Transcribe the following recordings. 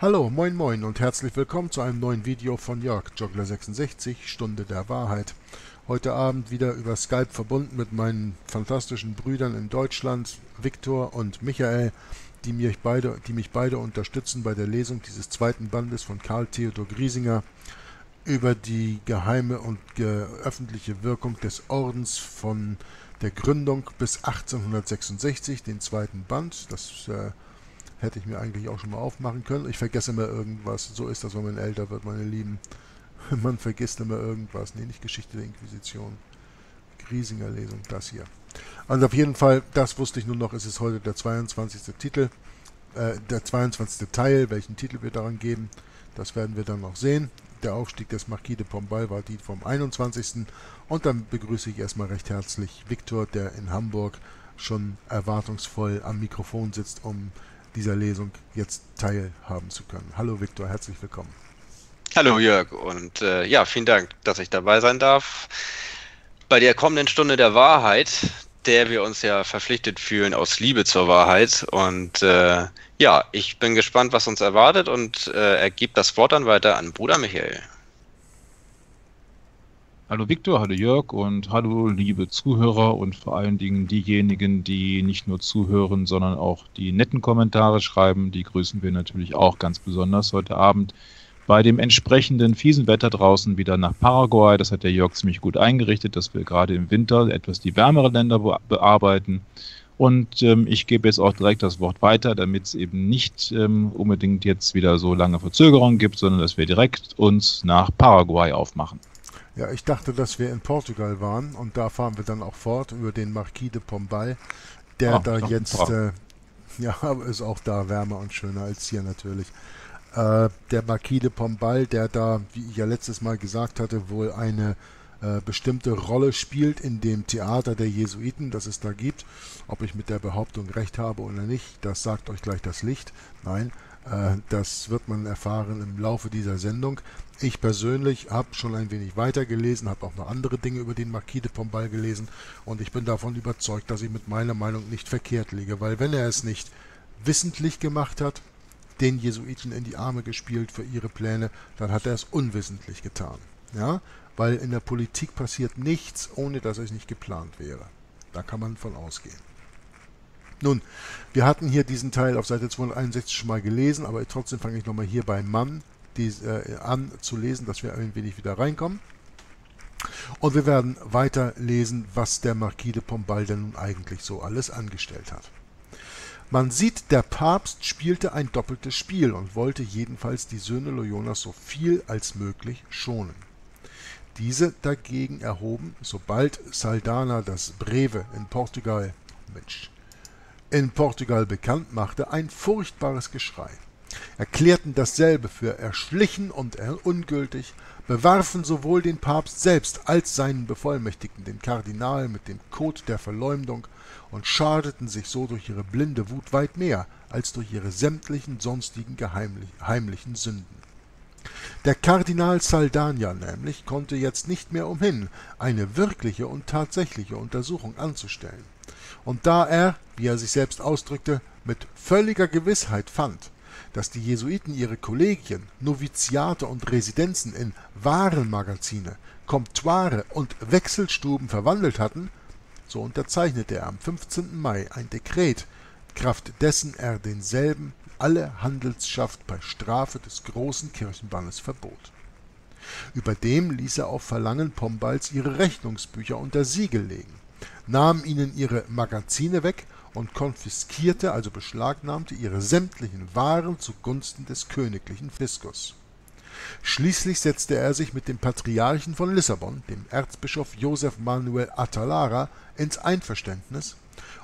Hallo, moin moin und herzlich willkommen zu einem neuen Video von Jörg Joggler 66, Stunde der Wahrheit. Heute Abend wieder über Skype verbunden mit meinen fantastischen Brüdern in Deutschland, Viktor und Michael, die mich beide unterstützen bei der Lesung dieses zweiten Bandes von Karl Theodor Griesinger über die geheime und öffentliche Wirkung des Ordens von der Gründung bis 1866, den zweiten Band. Das hätte ich mir eigentlich auch schon mal aufmachen können. Ich vergesse immer irgendwas. So ist das, wenn man älter wird, meine Lieben. Man vergisst immer irgendwas. Nee, nicht Geschichte der Inquisition. Griesinger Lesung, das hier. Also auf jeden Fall, das wusste ich nur noch, es ist heute der 22. Titel. Der 22. Teil, welchen Titel wir daran geben, das werden wir dann noch sehen. Der Aufstieg des Marquis de Pombal war die vom 21. Und dann begrüße ich erstmal recht herzlich Viktor, der in Hamburg schon erwartungsvoll am Mikrofon sitzt, um dieser Lesung jetzt teilhaben zu können. Hallo Viktor, herzlich willkommen. Hallo Jörg und ja, vielen Dank, dass ich dabei sein darf. Bei der kommenden Stunde der Wahrheit, der wir uns ja verpflichtet fühlen aus Liebe zur Wahrheit. Und ja, ich bin gespannt, was uns erwartet und ergibt das Wort dann weiter an Bruder Michael. Hallo Viktor, hallo Jörg und hallo liebe Zuhörer und vor allen Dingen diejenigen, die nicht nur zuhören, sondern auch die netten Kommentare schreiben. Die grüßen wir natürlich auch ganz besonders heute Abend bei dem entsprechenden fiesen Wetter draußen wieder nach Paraguay. Das hat der Jörg ziemlich gut eingerichtet, dass wir gerade im Winter etwas die wärmeren Länder bearbeiten. Und ich gebe jetzt auch direkt das Wort weiter, damit es eben nicht unbedingt jetzt wieder so lange Verzögerungen gibt, sondern dass wir direkt uns nach Paraguay aufmachen. Ja, ich dachte, dass wir in Portugal waren und da fahren wir dann auch fort über den Marquis de Pombal, der da jetzt, ja, ist auch da wärmer und schöner als hier natürlich. Der Marquis de Pombal, der da, wie ich ja letztes Mal gesagt hatte, wohl eine bestimmte Rolle spielt in dem Theater der Jesuiten, das es da gibt. Ob ich mit der Behauptung recht habe oder nicht, das sagt euch gleich das Licht. Nein, das wird man erfahren im Laufe dieser Sendung. Ich persönlich habe schon ein wenig weiter gelesen, habe auch noch andere Dinge über den Marquis de Pombal gelesen und ich bin davon überzeugt, dass ich mit meiner Meinung nicht verkehrt liege, weil wenn er es nicht wissentlich gemacht hat, den Jesuiten in die Arme gespielt für ihre Pläne, dann hat er es unwissentlich getan. Ja? Weil in der Politik passiert nichts, ohne dass es nicht geplant wäre. Da kann man von ausgehen. Nun, wir hatten hier diesen Teil auf Seite 261 schon mal gelesen, aber trotzdem fange ich nochmal hier bei Mann an zu lesen, dass wir ein wenig wieder reinkommen. Und wir werden weiter lesen, was der Marquis de Pombal denn nun eigentlich so alles angestellt hat. Man sieht, der Papst spielte ein doppeltes Spiel und wollte jedenfalls die Söhne Loyolas so viel als möglich schonen. Diese dagegen erhoben, sobald Saldanha das Breve in Portugal bekannt machte, ein furchtbares Geschrei. Erklärten dasselbe für erschlichen und ungültig, bewarfen sowohl den Papst selbst als seinen Bevollmächtigten, den Kardinal, mit dem Code der Verleumdung und schadeten sich so durch ihre blinde Wut weit mehr als durch ihre sämtlichen sonstigen heimlichen Sünden. Der Kardinal Saldanha nämlich konnte jetzt nicht mehr umhin, eine wirkliche und tatsächliche Untersuchung anzustellen. Und da er, wie er sich selbst ausdrückte, mit völliger Gewissheit fand, dass die Jesuiten ihre Kollegien, Noviziate und Residenzen in Warenmagazine, Comptoire und Wechselstuben verwandelt hatten, so unterzeichnete er am 15. Mai ein Dekret, kraft dessen er denselben alle Handelsschaft bei Strafe des großen Kirchenbannes verbot. Überdem ließ er auf Verlangen Pombals ihre Rechnungsbücher unter Siegel legen, nahm ihnen ihre Magazine weg und konfiskierte, also beschlagnahmte, ihre sämtlichen Waren zugunsten des königlichen Fiskus. Schließlich setzte er sich mit dem Patriarchen von Lissabon, dem Erzbischof Joseph Manuel Atalara, ins Einverständnis,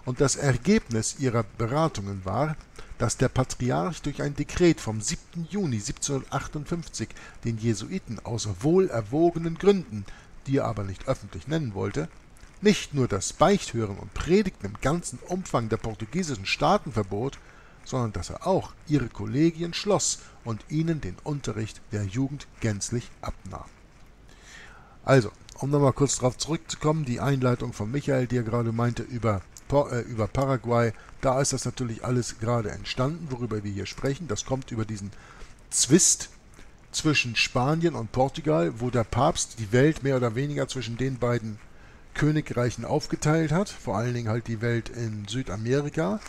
und das Ergebnis ihrer Beratungen war, dass der Patriarch durch ein Dekret vom 7. Juni 1758 den Jesuiten aus wohlerwogenen Gründen, die er aber nicht öffentlich nennen wollte, nicht nur das Beichthören und Predigten im ganzen Umfang der portugiesischen Staaten verbot, sondern dass er auch ihre Kollegien schloss und ihnen den Unterricht der Jugend gänzlich abnahm. Also, um nochmal kurz darauf zurückzukommen, die Einleitung von Michael, die er gerade meinte, über Paraguay, da ist das natürlich alles gerade entstanden, worüber wir hier sprechen. Das kommt über diesen Zwist zwischen Spanien und Portugal, wo der Papst die Welt mehr oder weniger zwischen den beiden Königreichen aufgeteilt hat, vor allen Dingen halt die Welt in Südamerika.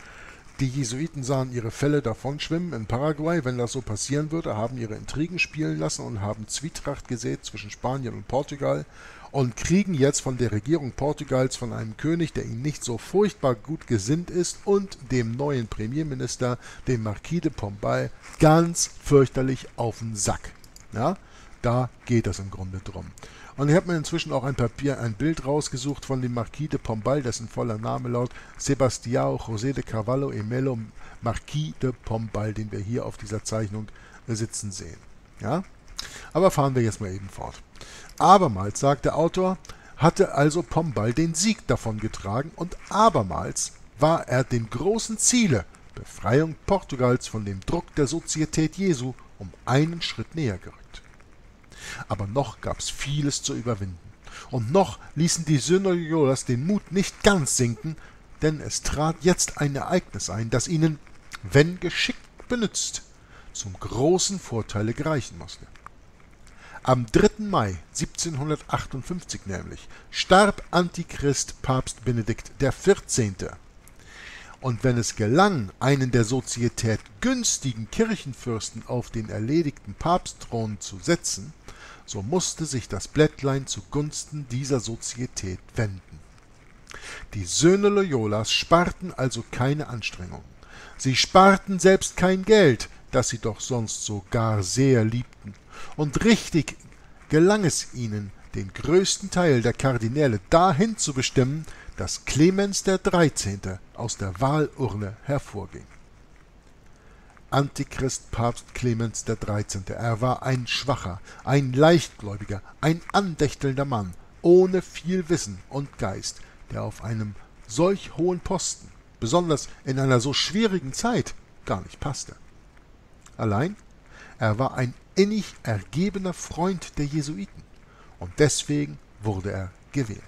Die Jesuiten sahen ihre Fälle davonschwimmen in Paraguay, wenn das so passieren würde, haben ihre Intrigen spielen lassen und haben Zwietracht gesät zwischen Spanien und Portugal und kriegen jetzt von der Regierung Portugals, von einem König, der ihnen nicht so furchtbar gut gesinnt ist, und dem neuen Premierminister, dem Marquis de Pombal, ganz fürchterlich auf den Sack. Ja, da geht es im Grunde drum. Und ich habe mir inzwischen auch ein Bild rausgesucht von dem Marquis de Pombal, dessen voller Name laut Sebastião José de Carvalho e Melo, Marquis de Pombal, den wir hier auf dieser Zeichnung sitzen sehen. Ja? Aber fahren wir jetzt mal eben fort. Abermals, sagt der Autor, hatte also Pombal den Sieg davongetragen, und abermals war er dem großen Ziele, Befreiung Portugals von dem Druck der Sozietät Jesu, um einen Schritt näher gerückt. Aber noch gab es vieles zu überwinden. Und noch ließen die Söhne Loyolas den Mut nicht ganz sinken, denn es trat jetzt ein Ereignis ein, das ihnen, wenn geschickt benützt, zum großen Vorteile gereichen musste. Am 3. Mai 1758 nämlich starb Antichrist Papst Benedikt XIV. Und wenn es gelang, einen der Sozietät günstigen Kirchenfürsten auf den erledigten Papstthron zu setzen, so musste sich das Blättlein zugunsten dieser Sozietät wenden. Die Söhne Loyolas sparten also keine Anstrengungen. Sie sparten selbst kein Geld, das sie doch sonst so gar sehr liebten. Und richtig gelang es ihnen, den größten Teil der Kardinäle dahin zu bestimmen, dass Clemens XIII. Aus der Wahlurne hervorging. Antichrist Papst Clemens XIII. Er war ein schwacher, ein leichtgläubiger, ein andächtelnder Mann, ohne viel Wissen und Geist, der auf einem solch hohen Posten, besonders in einer so schwierigen Zeit, gar nicht passte. Allein, er war ein innig ergebener Freund der Jesuiten, und deswegen wurde er gewählt.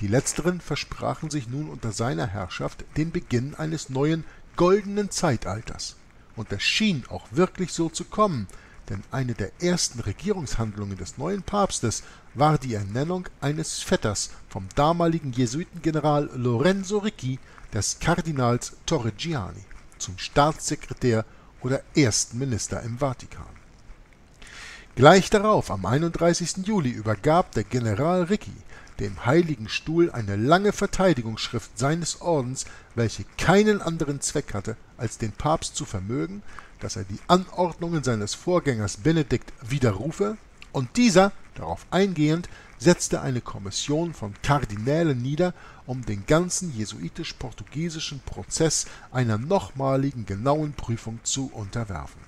Die Letzteren versprachen sich nun unter seiner Herrschaft den Beginn eines neuen, goldenen Zeitalters. Und das schien auch wirklich so zu kommen, denn eine der ersten Regierungshandlungen des neuen Papstes war die Ernennung eines Vetters vom damaligen Jesuitengeneral Lorenzo Ricci, des Kardinals Torrigiani, zum Staatssekretär oder ersten Minister im Vatikan. Gleich darauf, am 31. Juli, übergab der General Ricci dem Heiligen Stuhl eine lange Verteidigungsschrift seines Ordens, welche keinen anderen Zweck hatte, als den Papst zu vermögen, dass er die Anordnungen seines Vorgängers Benedikt widerrufe, und dieser, darauf eingehend, setzte eine Kommission von Kardinälen nieder, um den ganzen jesuitisch-portugiesischen Prozess einer nochmaligen genauen Prüfung zu unterwerfen.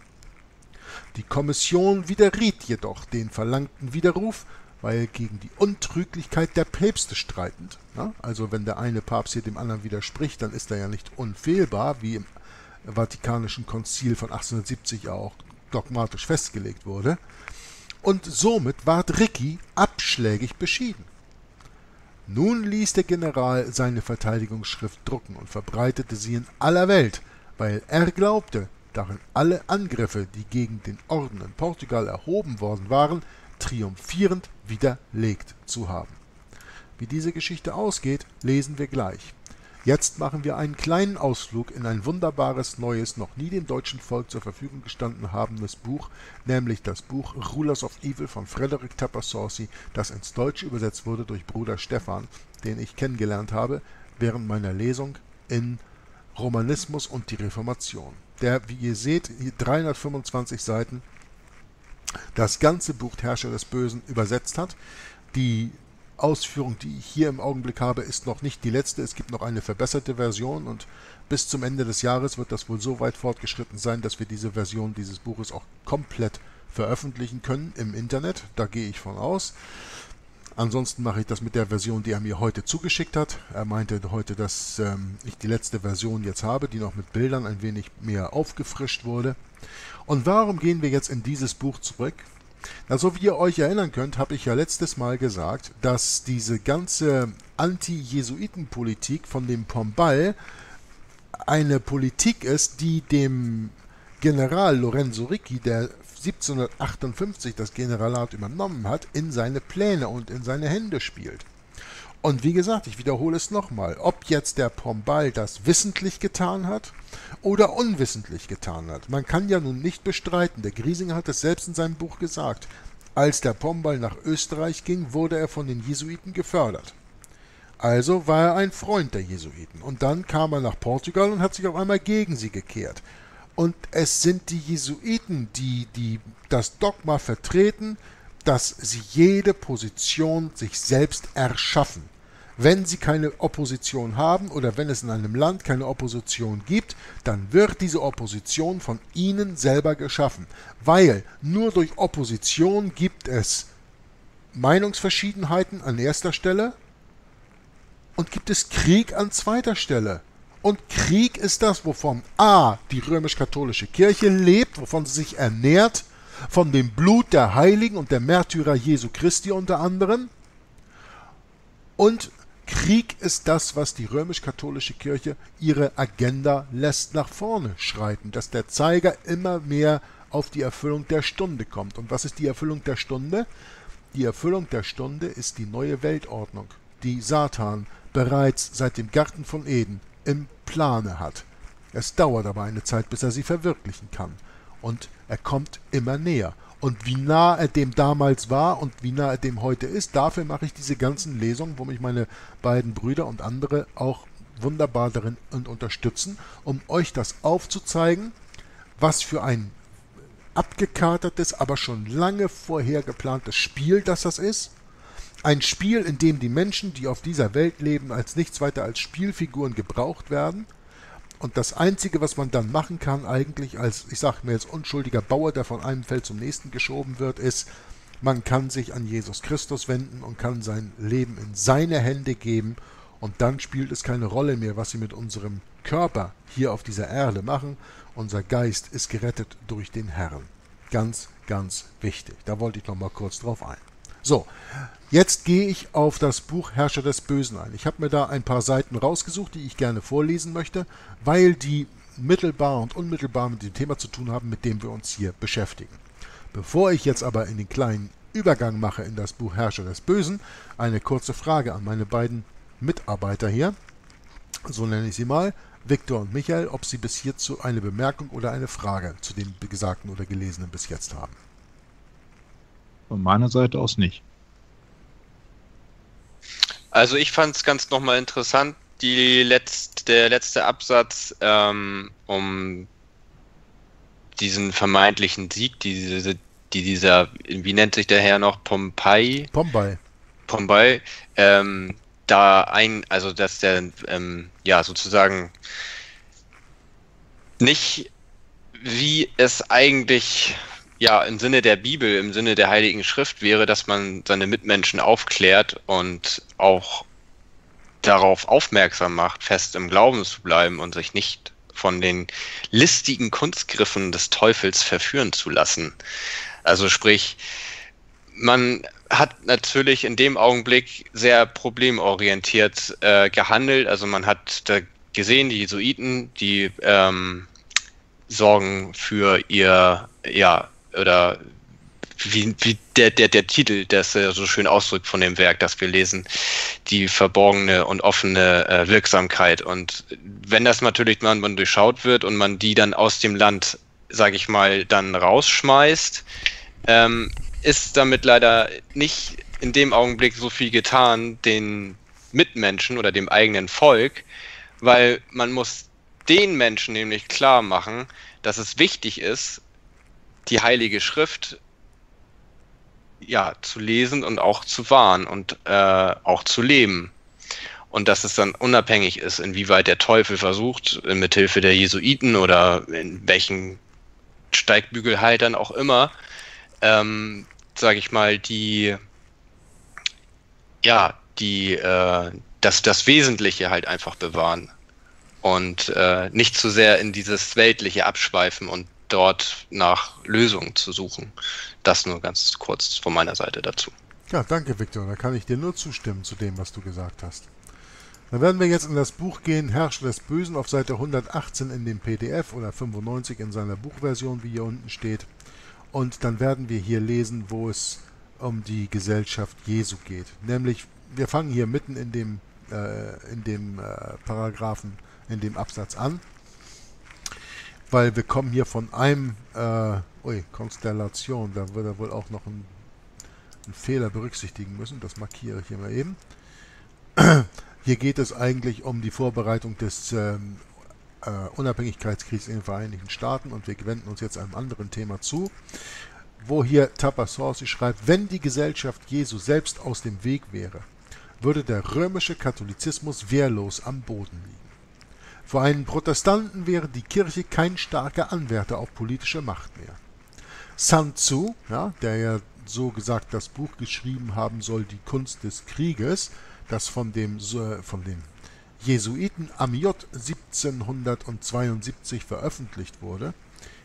Die Kommission widerriet jedoch den verlangten Widerruf, weil gegen die Untrüglichkeit der Päpste streitend, ja, also wenn der eine Papst hier dem anderen widerspricht, dann ist er ja nicht unfehlbar, wie im Vatikanischen Konzil von 1870 ja auch dogmatisch festgelegt wurde, und somit ward Ricci abschlägig beschieden. Nun ließ der General seine Verteidigungsschrift drucken und verbreitete sie in aller Welt, weil er glaubte, darin alle Angriffe, die gegen den Orden in Portugal erhoben worden waren, triumphierend widerlegt zu haben. Wie diese Geschichte ausgeht, lesen wir gleich. Jetzt machen wir einen kleinen Ausflug in ein wunderbares, neues, noch nie dem deutschen Volk zur Verfügung gestanden habendes Buch, nämlich das Buch Rulers of Evil von Frederic Tupper Saussy, das ins Deutsche übersetzt wurde durch Bruder Stefan, den ich kennengelernt habe während meiner Lesung in Romanismus und die Reformation. Der, wie ihr seht, 325 Seiten, das ganze Buch Herrscher des Bösen übersetzt hat. Die Ausführung, die ich hier im Augenblick habe, ist noch nicht die letzte. Es gibt noch eine verbesserte Version, und bis zum Ende des Jahres wird das wohl so weit fortgeschritten sein, dass wir diese Version dieses Buches auch komplett veröffentlichen können im Internet. Da gehe ich von aus. Ansonsten mache ich das mit der Version, die er mir heute zugeschickt hat. Er meinte heute, dass ich die letzte Version jetzt habe, die noch mit Bildern ein wenig mehr aufgefrischt wurde. Und warum gehen wir jetzt in dieses Buch zurück? Na, so wie ihr euch erinnern könnt, habe ich ja letztes Mal gesagt, dass diese ganze Anti-Jesuiten-Politik von dem Pombal eine Politik ist, die dem General Lorenzo Ricci, der 1758 das Generalat übernommen hat, in seine Pläne und in seine Hände spielt. Und wie gesagt, ich wiederhole es nochmal, ob jetzt der Pombal das wissentlich getan hat oder unwissentlich getan hat. Man kann ja nun nicht bestreiten, der Griesinger hat es selbst in seinem Buch gesagt, als der Pombal nach Österreich ging, wurde er von den Jesuiten gefördert. Also war er ein Freund der Jesuiten. Und dann kam er nach Portugal und hat sich auf einmal gegen sie gekehrt. Und es sind die Jesuiten, die das Dogma vertreten, dass sie jede Position sich selbst erschaffen. Wenn sie keine Opposition haben oder wenn es in einem Land keine Opposition gibt, dann wird diese Opposition von ihnen selber geschaffen. Weil nur durch Opposition gibt es Meinungsverschiedenheiten an erster Stelle und gibt es Krieg an zweiter Stelle. Und Krieg ist das, wovon A, die römisch-katholische Kirche lebt, wovon sie sich ernährt, von dem Blut der Heiligen und der Märtyrer Jesu Christi unter anderem. Und Krieg ist das, was die römisch-katholische Kirche ihre Agenda lässt nach vorne schreiten, dass der Zeiger immer mehr auf die Erfüllung der Stunde kommt. Und was ist die Erfüllung der Stunde? Die Erfüllung der Stunde ist die neue Weltordnung, die Satan bereits seit dem Garten von Eden im Plane hat. Es dauert aber eine Zeit, bis er sie verwirklichen kann. Und er kommt immer näher. Und wie nah er dem damals war und wie nah er dem heute ist, dafür mache ich diese ganzen Lesungen, wo mich meine beiden Brüder und andere auch wunderbar darin unterstützen, um euch das aufzuzeigen, was für ein abgekatertes, aber schon lange vorher geplantes Spiel das ist. Ein Spiel, in dem die Menschen, die auf dieser Welt leben, als nichts weiter als Spielfiguren gebraucht werden. Und das Einzige, was man dann machen kann eigentlich als, ich sage mir jetzt, unschuldiger Bauer, der von einem Feld zum nächsten geschoben wird, ist, man kann sich an Jesus Christus wenden und kann sein Leben in seine Hände geben. Und dann spielt es keine Rolle mehr, was sie mit unserem Körper hier auf dieser Erde machen. Unser Geist ist gerettet durch den Herrn. Ganz, ganz wichtig. Da wollte ich nochmal kurz drauf ein. So, jetzt gehe ich auf das Buch Herrscher des Bösen ein. Ich habe mir da ein paar Seiten rausgesucht, die ich gerne vorlesen möchte, weil die mittelbar und unmittelbar mit dem Thema zu tun haben, mit dem wir uns hier beschäftigen. Bevor ich jetzt aber in den kleinen Übergang mache in das Buch Herrscher des Bösen, eine kurze Frage an meine beiden Mitarbeiter hier, so nenne ich sie mal, Viktor und Michael, ob sie bis hierzu eine Bemerkung oder eine Frage zu dem Gesagten oder Gelesenen bis jetzt haben. Von meiner Seite aus nicht. Also ich fand es ganz nochmal interessant, der letzte Absatz um diesen vermeintlichen Sieg, dieser, wie nennt sich der Herr noch, Pombal, also dass der ja sozusagen nicht, wie es eigentlich ja im Sinne der Bibel, im Sinne der Heiligen Schrift wäre, dass man seine Mitmenschen aufklärt und auch darauf aufmerksam macht, fest im Glauben zu bleiben und sich nicht von den listigen Kunstgriffen des Teufels verführen zu lassen. Also sprich, man hat natürlich in dem Augenblick sehr problemorientiert gehandelt. Also man hat da gesehen, die Jesuiten, die sorgen für ihr, ja, oder wie der Titel, das so schön ausdrückt von dem Werk, das wir lesen, die verborgene und offene Wirksamkeit. Und wenn das natürlich man durchschaut wird und man die dann aus dem Land, sage ich mal, dann rausschmeißt, ist damit leider nicht in dem Augenblick so viel getan, den Mitmenschen oder dem eigenen Volk, weil man muss den Menschen nämlich klar machen, dass es wichtig ist, die Heilige Schrift ja zu lesen und auch zu wahren und auch zu leben. Und dass es dann unabhängig ist, inwieweit der Teufel versucht, mithilfe der Jesuiten oder in welchen Steigbügelhaltern auch immer, sage ich mal, das Wesentliche halt einfach bewahren. Und nicht zu sehr in dieses Weltliche abschweifen und dort nach Lösungen zu suchen. Das nur ganz kurz von meiner Seite dazu. Ja, danke Viktor. Da kann ich dir nur zustimmen zu dem, was du gesagt hast. Dann werden wir jetzt in das Buch gehen, Herrscher des Bösen, auf Seite 118 in dem PDF oder 95 in seiner Buchversion, wie hier unten steht. Und dann werden wir hier lesen, wo es um die Gesellschaft Jesu geht. Nämlich, wir fangen hier mitten in dem Absatz an, weil wir kommen hier von einem, Konstellation, da wird er wohl auch noch einen Fehler berücksichtigen müssen, das markiere ich hier mal eben. Hier geht es eigentlich um die Vorbereitung des Unabhängigkeitskriegs in den Vereinigten Staaten und wir wenden uns jetzt einem anderen Thema zu, wo hier Tupper Saussy schreibt, wenn die Gesellschaft Jesu selbst aus dem Weg wäre, würde der römische Katholizismus wehrlos am Boden liegen. Für einen Protestanten wäre die Kirche kein starker Anwärter auf politische Macht mehr. Sun Tzu, ja, der ja so gesagt das Buch geschrieben haben soll, die Kunst des Krieges, das von dem Jesuiten Amiot 1772 veröffentlicht wurde,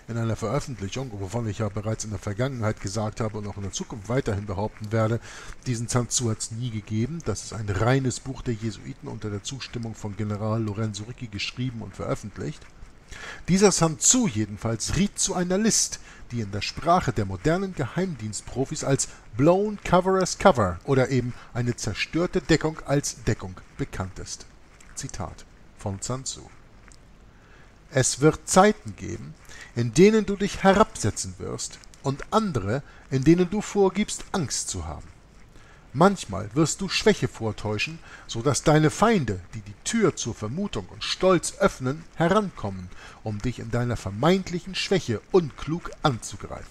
in einer Veröffentlichung, wovon ich ja bereits in der Vergangenheit gesagt habe und auch in der Zukunft weiterhin behaupten werde, diesen Zanzu hat es nie gegeben. Das ist ein reines Buch der Jesuiten unter der Zustimmung von General Lorenzo Ricci geschrieben und veröffentlicht. Dieser Zanzu jedenfalls riet zu einer List, die in der Sprache der modernen Geheimdienstprofis als Blown Cover as Cover oder eben eine zerstörte Deckung als Deckung bekannt ist. Zitat von Zanzu. Es wird Zeiten geben, in denen du dich herabsetzen wirst, und andere, in denen du vorgibst, Angst zu haben. Manchmal wirst du Schwäche vortäuschen, so dass deine Feinde, die die Tür zur Vermutung und Stolz öffnen, herankommen, um dich in deiner vermeintlichen Schwäche unklug anzugreifen.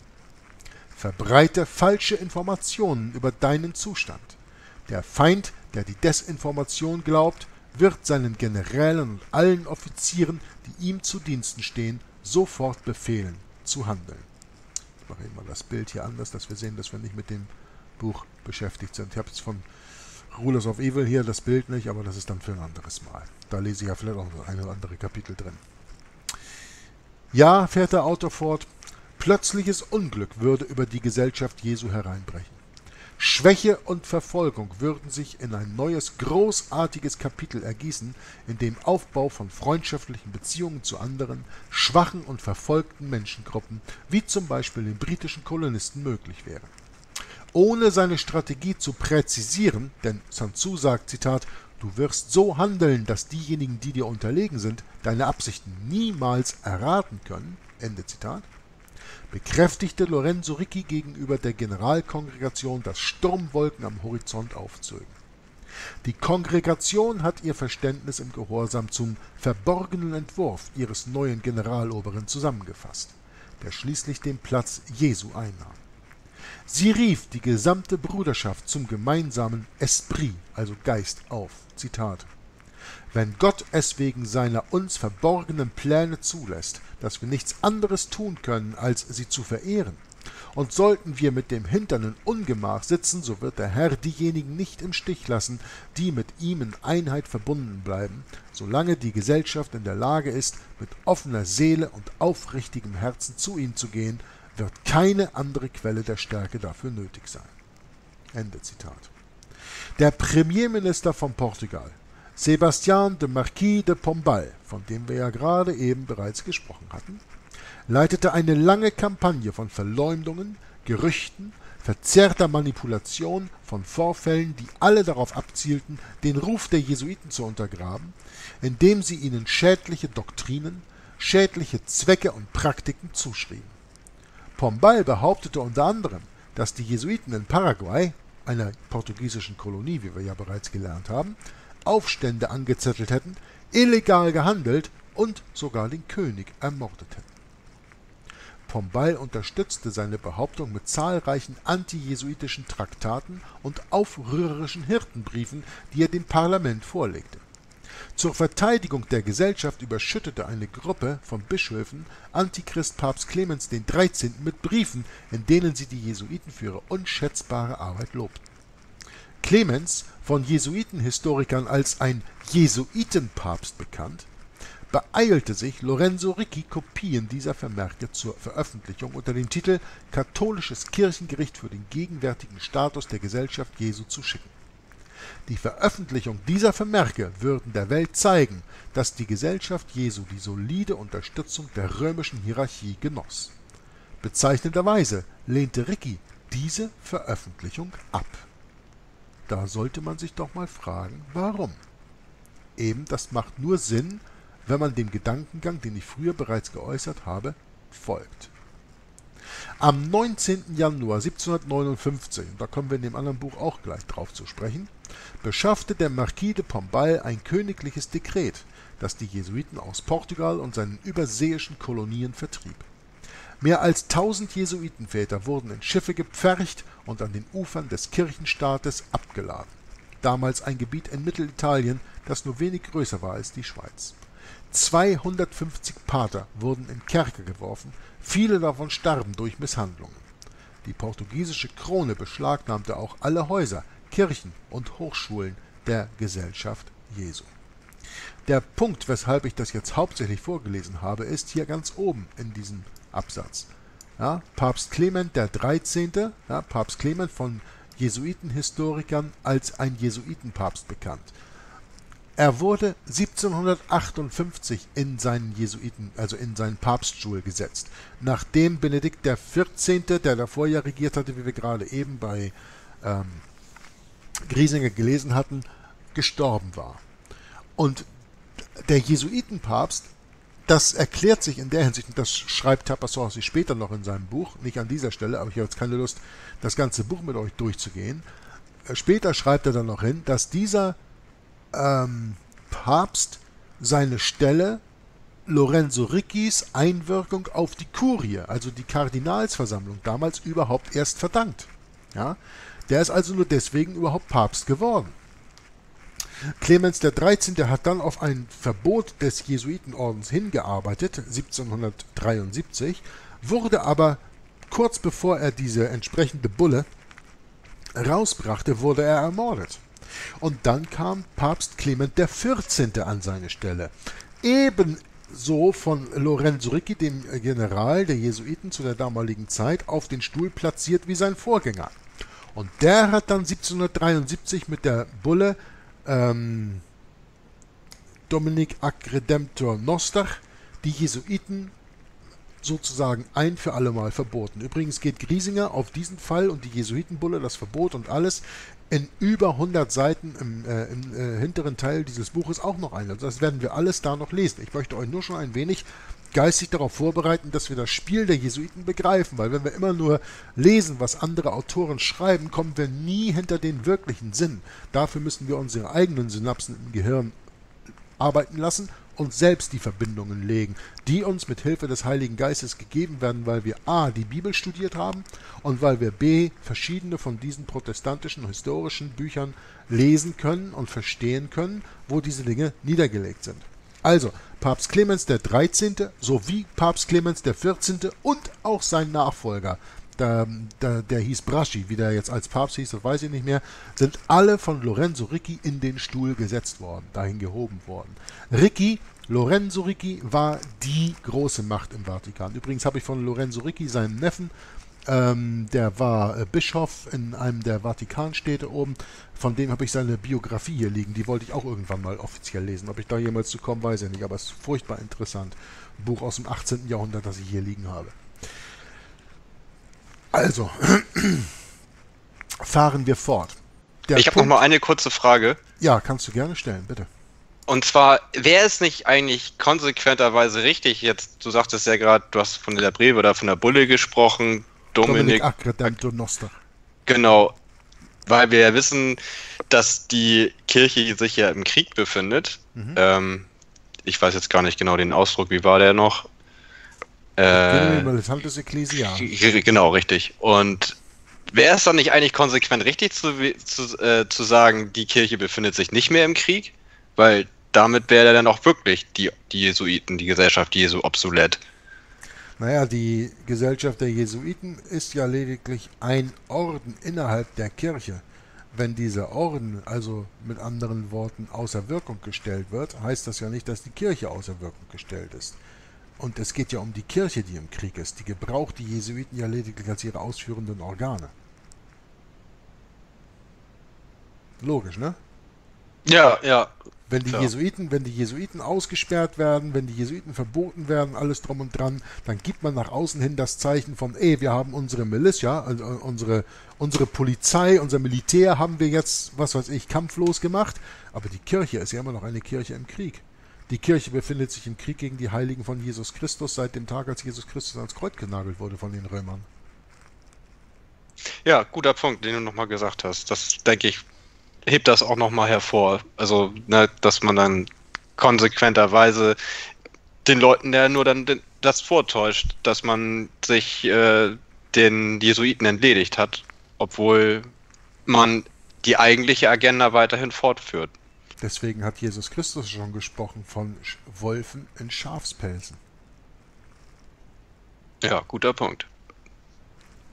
Verbreite falsche Informationen über deinen Zustand. Der Feind, der die Desinformation glaubt, wird seinen Generälen und allen Offizieren, die ihm zu Diensten stehen, sofort befehlen, zu handeln. Ich mache immer das Bild hier anders, dass wir sehen, dass wir nicht mit dem Buch beschäftigt sind. Ich habe jetzt von Rulers of Evil hier das Bild nicht, aber das ist dann für ein anderes Mal. Da lese ich ja vielleicht auch noch ein oder andere Kapitel drin. Ja, fährt der Autor fort, plötzliches Unglück würde über die Gesellschaft Jesu hereinbrechen. Schwäche und Verfolgung würden sich in ein neues, großartiges Kapitel ergießen, in dem Aufbau von freundschaftlichen Beziehungen zu anderen, schwachen und verfolgten Menschengruppen, wie zum Beispiel den britischen Kolonisten, möglich wäre. Ohne seine Strategie zu präzisieren, denn Sun Tzu sagt, Zitat, du wirst so handeln, dass diejenigen, die dir unterlegen sind, deine Absichten niemals erraten können, Ende Zitat, bekräftigte Lorenzo Ricci gegenüber der Generalkongregation, dass Sturmwolken am Horizont aufzogen. Die Kongregation hat ihr Verständnis im Gehorsam zum verborgenen Entwurf ihres neuen Generaloberen zusammengefasst, der schließlich den Platz Jesu einnahm. Sie rief die gesamte Bruderschaft zum gemeinsamen Esprit, also Geist, auf. Zitat: Wenn Gott es wegen seiner uns verborgenen Pläne zulässt, dass wir nichts anderes tun können, als sie zu verehren, und sollten wir mit dem Hintern in Ungemach sitzen, so wird der Herr diejenigen nicht im Stich lassen, die mit ihm in Einheit verbunden bleiben, solange die Gesellschaft in der Lage ist, mit offener Seele und aufrichtigem Herzen zu ihm zu gehen, wird keine andere Quelle der Stärke dafür nötig sein. Ende Zitat. Der Premierminister von Portugal, Sebastião de Marquis de Pombal, von dem wir ja gerade eben bereits gesprochen hatten, leitete eine lange Kampagne von Verleumdungen, Gerüchten, verzerrter Manipulation, von Vorfällen, die alle darauf abzielten, den Ruf der Jesuiten zu untergraben, indem sie ihnen schädliche Doktrinen, schädliche Zwecke und Praktiken zuschrieben. Pombal behauptete unter anderem, dass die Jesuiten in Paraguay, einer portugiesischen Kolonie, wie wir ja bereits gelernt haben, Aufstände angezettelt hätten, illegal gehandelt und sogar den König ermordet hätten. Pombal unterstützte seine Behauptung mit zahlreichen antijesuitischen Traktaten und aufrührerischen Hirtenbriefen, die er dem Parlament vorlegte. Zur Verteidigung der Gesellschaft überschüttete eine Gruppe von Bischöfen Antichrist-Papst Clemens XIII. Mit Briefen, in denen sie die Jesuiten für ihre unschätzbare Arbeit lobten. Clemens, von Jesuitenhistorikern als ein Jesuitenpapst bekannt, beeilte sich, Lorenzo Ricci Kopien dieser Vermerke zur Veröffentlichung unter dem Titel »Katholisches Kirchengericht für den gegenwärtigen Status der Gesellschaft Jesu« zu schicken. Die Veröffentlichung dieser Vermerke würden der Welt zeigen, dass die Gesellschaft Jesu die solide Unterstützung der römischen Hierarchie genoss. Bezeichnenderweise lehnte Ricci diese Veröffentlichung ab. Da sollte man sich doch mal fragen, warum? Eben, das macht nur Sinn, wenn man dem Gedankengang, den ich früher bereits geäußert habe, folgt. Am 19. Januar 1759, und da kommen wir in dem anderen Buch auch gleich drauf zu sprechen, beschaffte der Marquis de Pombal ein königliches Dekret, das die Jesuiten aus Portugal und seinen überseeischen Kolonien vertrieb. Mehr als 1000 Jesuitenväter wurden in Schiffe gepfercht und an den Ufern des Kirchenstaates abgeladen. Damals ein Gebiet in Mittelitalien, das nur wenig größer war als die Schweiz. 250 Pater wurden in Kerker geworfen, viele davon starben durch Misshandlungen. Die portugiesische Krone beschlagnahmte auch alle Häuser, Kirchen und Hochschulen der Gesellschaft Jesu. Der Punkt, weshalb ich das jetzt hauptsächlich vorgelesen habe, ist hier ganz oben in diesem Absatz. Ja, Papst Clement der 13., ja, Papst Clement von Jesuitenhistorikern als ein Jesuitenpapst bekannt. Er wurde 1758 in seinen Papststuhl gesetzt, nachdem Benedikt XIV., der davor ja regiert hatte, wie wir gerade eben bei Griesinger gelesen hatten, gestorben war. Und der Jesuitenpapst, das erklärt sich in der Hinsicht, und das schreibt Tupper Saussy später noch in seinem Buch, nicht an dieser Stelle, aber ich habe jetzt keine Lust, das ganze Buch mit euch durchzugehen. Später schreibt er dann noch hin, dass dieser Papst seine Stelle Lorenzo Riccis Einwirkung auf die Kurie, also die Kardinalsversammlung, damals überhaupt erst verdankt. Ja? Der ist also nur deswegen überhaupt Papst geworden. Clemens XIII. Hat dann auf ein Verbot des Jesuitenordens hingearbeitet, 1773, wurde aber kurz bevor er diese entsprechende Bulle rausbrachte, wurde er ermordet. Und dann kam Papst Clement XIV. An seine Stelle. Ebenso von Lorenzo Ricci, dem General der Jesuiten zu der damaligen Zeit, auf den Stuhl platziert wie sein Vorgänger. Und der hat dann 1773 mit der Bulle Dominik Agredemptor Nostach die Jesuiten sozusagen ein für alle Mal verboten. Übrigens geht Griesinger auf diesen Fall und die Jesuitenbulle, das Verbot und alles, in über 100 Seiten im hinteren Teil dieses Buches auch noch ein. Also das werden wir alles da noch lesen. Ich möchte euch nur schon ein wenig geistig darauf vorbereiten, dass wir das Spiel der Jesuiten begreifen, weil wenn wir immer nur lesen, was andere Autoren schreiben, kommen wir nie hinter den wirklichen Sinn. Dafür müssen wir unsere eigenen Synapsen im Gehirn arbeiten lassen und selbst die Verbindungen legen, die uns mit Hilfe des Heiligen Geistes gegeben werden, weil wir a. die Bibel studiert haben und weil wir b. verschiedene von diesen protestantischen historischen Büchern lesen können und verstehen können, wo diese Dinge niedergelegt sind. Also, Papst Clemens XIII. Sowie Papst Clemens XIV. Und auch sein Nachfolger, der hieß Braschi, wie der jetzt als Papst hieß, das weiß ich nicht mehr, sind alle von Lorenzo Ricci in den Stuhl gesetzt worden, dahin gehoben worden. Lorenzo Ricci war die große Macht im Vatikan. Übrigens habe ich von Lorenzo Ricci, seinem Neffen, der war Bischof in einem der Vatikanstädte oben, von dem habe ich seine Biografie hier liegen, die wollte ich auch irgendwann mal offiziell lesen. Ob ich da jemals zu kommen, weiß ich nicht, aber es ist furchtbar interessant. Ein Buch aus dem 18. Jahrhundert, das ich hier liegen habe. Also, fahren wir fort. Ich habe noch mal eine kurze Frage. Ja, kannst du gerne stellen, bitte. Und zwar, wäre es nicht eigentlich konsequenterweise richtig, jetzt, du sagtest ja gerade, du hast von der Breve oder von der Bulle gesprochen, Dominik Agredemptor Nostach. Genau, weil wir ja wissen, dass die Kirche sich ja im Krieg befindet. Mhm. Ich weiß jetzt gar nicht genau den Ausdruck, wie war der noch? Genau, richtig. Und wäre es dann nicht eigentlich konsequent richtig zu sagen, die Kirche befindet sich nicht mehr im Krieg? Weil damit wäre dann auch wirklich die Jesuiten, die Gesellschaft Jesu obsolet. Naja, die Gesellschaft der Jesuiten ist ja lediglich ein Orden innerhalb der Kirche. Wenn dieser Orden also mit anderen Worten außer Wirkung gestellt wird, heißt das ja nicht, dass die Kirche außer Wirkung gestellt ist. Und es geht ja um die Kirche, die im Krieg ist. Die gebraucht die Jesuiten ja lediglich als ihre ausführenden Organe. Logisch, ne? Ja, ja. Wenn die Jesuiten ausgesperrt werden, wenn die Jesuiten verboten werden, alles drum und dran, dann gibt man nach außen hin das Zeichen von, ey, wir haben unsere Militia, also unsere Polizei, unser Militär haben wir jetzt, was weiß ich, kampflos gemacht. Aber die Kirche ist ja immer noch eine Kirche im Krieg. Die Kirche befindet sich im Krieg gegen die Heiligen von Jesus Christus seit dem Tag, als Jesus Christus ans Kreuz genagelt wurde von den Römern. Ja, guter Punkt, den du nochmal gesagt hast. Das, denke ich, hebt das auch nochmal hervor. Also, ne, dass man dann konsequenterweise den Leuten ja nur dann das vortäuscht, dass man sich den Jesuiten entledigt hat, obwohl man die eigentliche Agenda weiterhin fortführt. Deswegen hat Jesus Christus schon gesprochen von Wolfen in Schafspelzen. Ja, guter Punkt.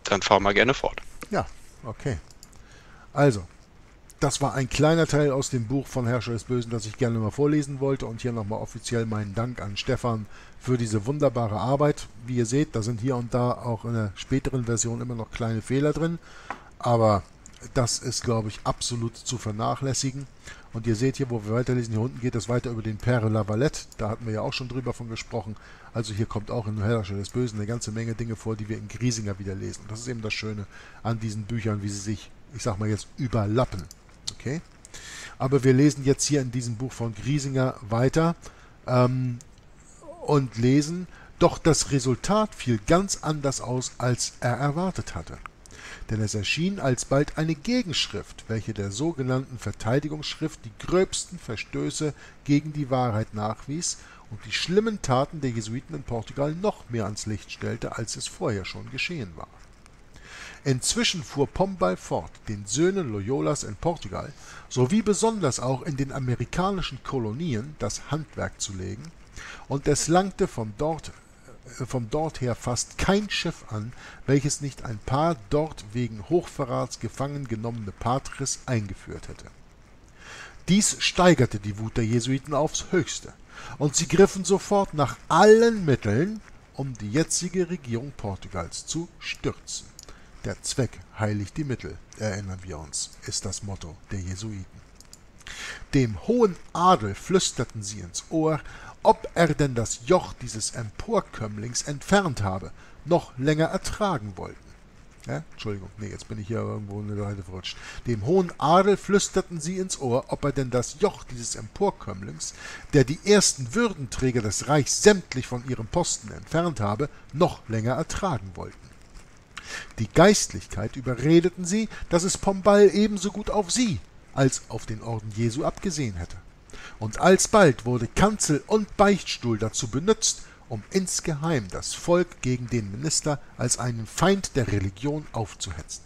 Dann fahren wir gerne fort. Ja, okay. Also, das war ein kleiner Teil aus dem Buch von Herrscher des Bösen, das ich gerne mal vorlesen wollte. Und hier nochmal offiziell meinen Dank an Stefan für diese wunderbare Arbeit. Wie ihr seht, da sind hier und da auch in der späteren Version immer noch kleine Fehler drin. Aber das ist, glaube ich, absolut zu vernachlässigen. Und ihr seht hier, wo wir weiterlesen, hier unten geht es weiter über den Père Lavalette. Da hatten wir ja auch schon drüber von gesprochen. Also hier kommt auch in Herrscher des Bösen eine ganze Menge Dinge vor, die wir in Griesinger wieder lesen. Und das ist eben das Schöne an diesen Büchern, wie sie sich, ich sag mal jetzt, überlappen. Okay? Aber wir lesen jetzt hier in diesem Buch von Griesinger weiter und lesen, doch das Resultat fiel ganz anders aus, als er erwartet hatte. Denn es erschien alsbald eine Gegenschrift, welche der sogenannten Verteidigungsschrift die gröbsten Verstöße gegen die Wahrheit nachwies und die schlimmen Taten der Jesuiten in Portugal noch mehr ans Licht stellte, als es vorher schon geschehen war. Inzwischen fuhr Pombal fort, den Söhnen Loyolas in Portugal sowie besonders auch in den amerikanischen Kolonien das Handwerk zu legen, und es langte von dorther fast kein Schiff an, welches nicht ein paar dort wegen Hochverrats gefangen genommene Patres eingeführt hätte. Dies steigerte die Wut der Jesuiten aufs Höchste, und sie griffen sofort nach allen Mitteln, um die jetzige Regierung Portugals zu stürzen. Der Zweck heiligt die Mittel, erinnern wir uns, ist das Motto der Jesuiten. Dem hohen Adel flüsterten sie ins Ohr, ob er denn das Joch dieses Emporkömmlings entfernt habe, noch länger ertragen wollten. Ja, Entschuldigung, nee, jetzt bin ich hier irgendwo eine Seite verrutscht. Dem hohen Adel flüsterten sie ins Ohr, ob er denn das Joch dieses Emporkömmlings, der die ersten Würdenträger des Reichs sämtlich von ihrem Posten entfernt habe, noch länger ertragen wollten. Die Geistlichkeit überredeten sie, dass es Pombal ebenso gut auf sie als auf den Orden Jesu abgesehen hätte. Und alsbald wurde Kanzel und Beichtstuhl dazu benutzt, um insgeheim das Volk gegen den Minister als einen Feind der Religion aufzuhetzen.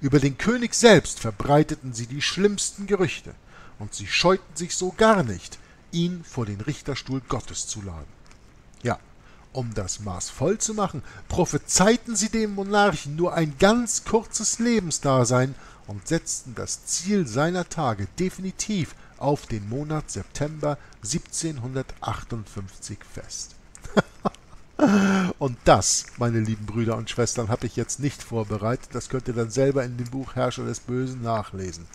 Über den König selbst verbreiteten sie die schlimmsten Gerüchte, und sie scheuten sich so gar nicht, ihn vor den Richterstuhl Gottes zu laden. Ja, um das Maß voll zu machen, prophezeiten sie dem Monarchen nur ein ganz kurzes Lebensdasein und setzten das Ziel seiner Tage definitiv auf den Monat September 1758 fest. Und das, meine lieben Brüder und Schwestern, habe ich jetzt nicht vorbereitet. Das könnt ihr dann selber in dem Buch Herrscher des Bösen nachlesen.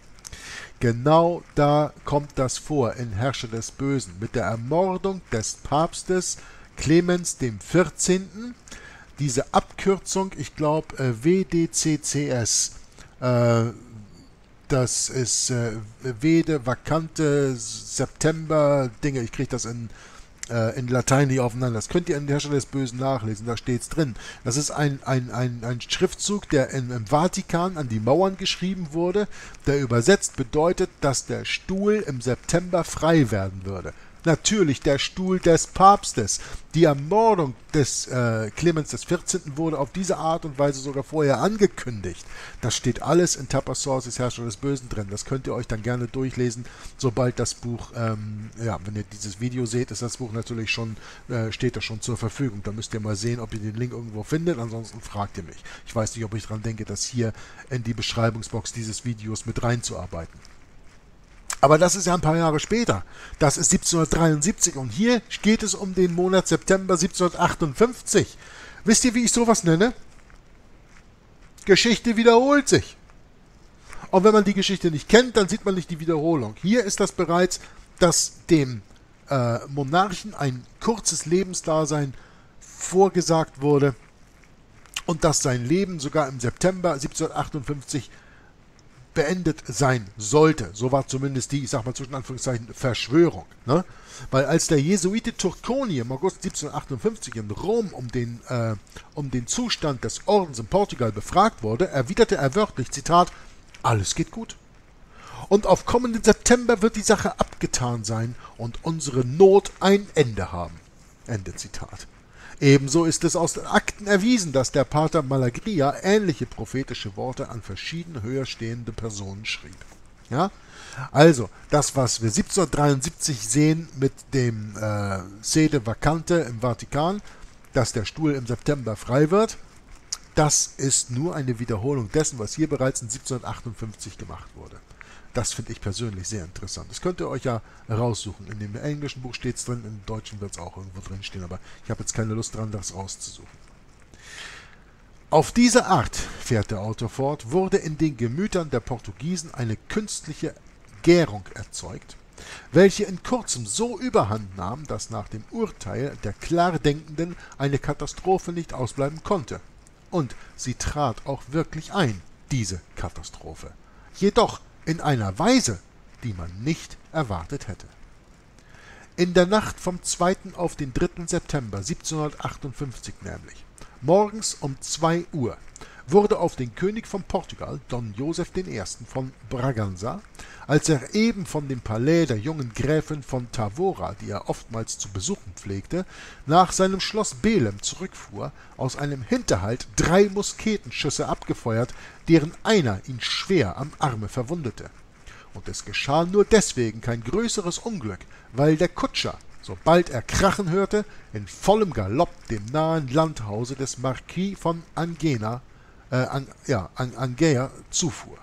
Genau da kommt das vor in Herrscher des Bösen mit der Ermordung des Papstes Clemens XIV. Diese Abkürzung, ich glaube WDCCS, das ist Vede, Vakante, September, Dinge. Ich kriege das in Latein nicht aufeinander. Das könnt ihr in Herrscher des Bösen nachlesen, da steht es drin. Das ist ein Schriftzug, der im Vatikan an die Mauern geschrieben wurde, der übersetzt bedeutet, dass der Stuhl im September frei werden würde. Natürlich der Stuhl des Papstes. Die Ermordung des Clemens XIV. Wurde auf diese Art und Weise sogar vorher angekündigt. Das steht alles in Tupper Saussys Herrscher des Bösen drin. Das könnt ihr euch dann gerne durchlesen, sobald das Buch, wenn ihr dieses Video seht, ist das Buch natürlich schon, steht das schon zur Verfügung. Da müsst ihr mal sehen, ob ihr den Link irgendwo findet. Ansonsten fragt ihr mich. Ich weiß nicht, ob ich daran denke, das hier in die Beschreibungsbox dieses Videos mit reinzuarbeiten. Aber das ist ja ein paar Jahre später. Das ist 1773 und hier geht es um den Monat September 1758. Wisst ihr, wie ich sowas nenne? Geschichte wiederholt sich. Und wenn man die Geschichte nicht kennt, dann sieht man nicht die Wiederholung. Hier ist das bereits, dass dem Monarchen ein kurzes Lebensdasein vorgesagt wurde und dass sein Leben sogar im September 1758 beendet sein sollte. So war zumindest die, ich sag mal zwischen Anführungszeichen, Verschwörung. Ne? Weil als der Jesuite Turconi im August 1758 in Rom um den Zustand des Ordens in Portugal befragt wurde, erwiderte er wörtlich, Zitat, alles geht gut. Und auf kommenden September wird die Sache abgetan sein und unsere Not ein Ende haben. Ende Zitat. Ebenso ist es aus den Akten erwiesen, dass der Pater Malagria ähnliche prophetische Worte an verschiedene höher stehende Personen schrieb. Ja? Also, das, was wir 1773 sehen mit dem Sede Vacante im Vatikan, dass der Stuhl im September frei wird, das ist nur eine Wiederholung dessen, was hier bereits in 1758 gemacht wurde. Das finde ich persönlich sehr interessant. Das könnt ihr euch ja raussuchen. In dem englischen Buch steht es drin, im deutschen wird es auch irgendwo drin stehen, aber ich habe jetzt keine Lust dran, das rauszusuchen. Auf diese Art, fährt der Autor fort, wurde in den Gemütern der Portugiesen eine künstliche Gärung erzeugt, welche in kurzem so überhand nahm, dass nach dem Urteil der Klardenkenden eine Katastrophe nicht ausbleiben konnte. Und sie trat auch wirklich ein, diese Katastrophe. Jedoch in einer Weise, die man nicht erwartet hätte. In der Nacht vom 2. auf den 3. September 1758 nämlich, morgens um 2 Uhr, wurde auf den König von Portugal, Don Josef I. von Braganza, als er eben von dem Palais der jungen Gräfin von Tavora, die er oftmals zu besuchen pflegte, nach seinem Schloss Belem zurückfuhr, aus einem Hinterhalt 3 Musketenschüsse abgefeuert, deren einer ihn schwer am Arme verwundete. Und es geschah nur deswegen kein größeres Unglück, weil der Kutscher, sobald er krachen hörte, in vollem Galopp dem nahen Landhause des Marquis von Angueia zufuhr.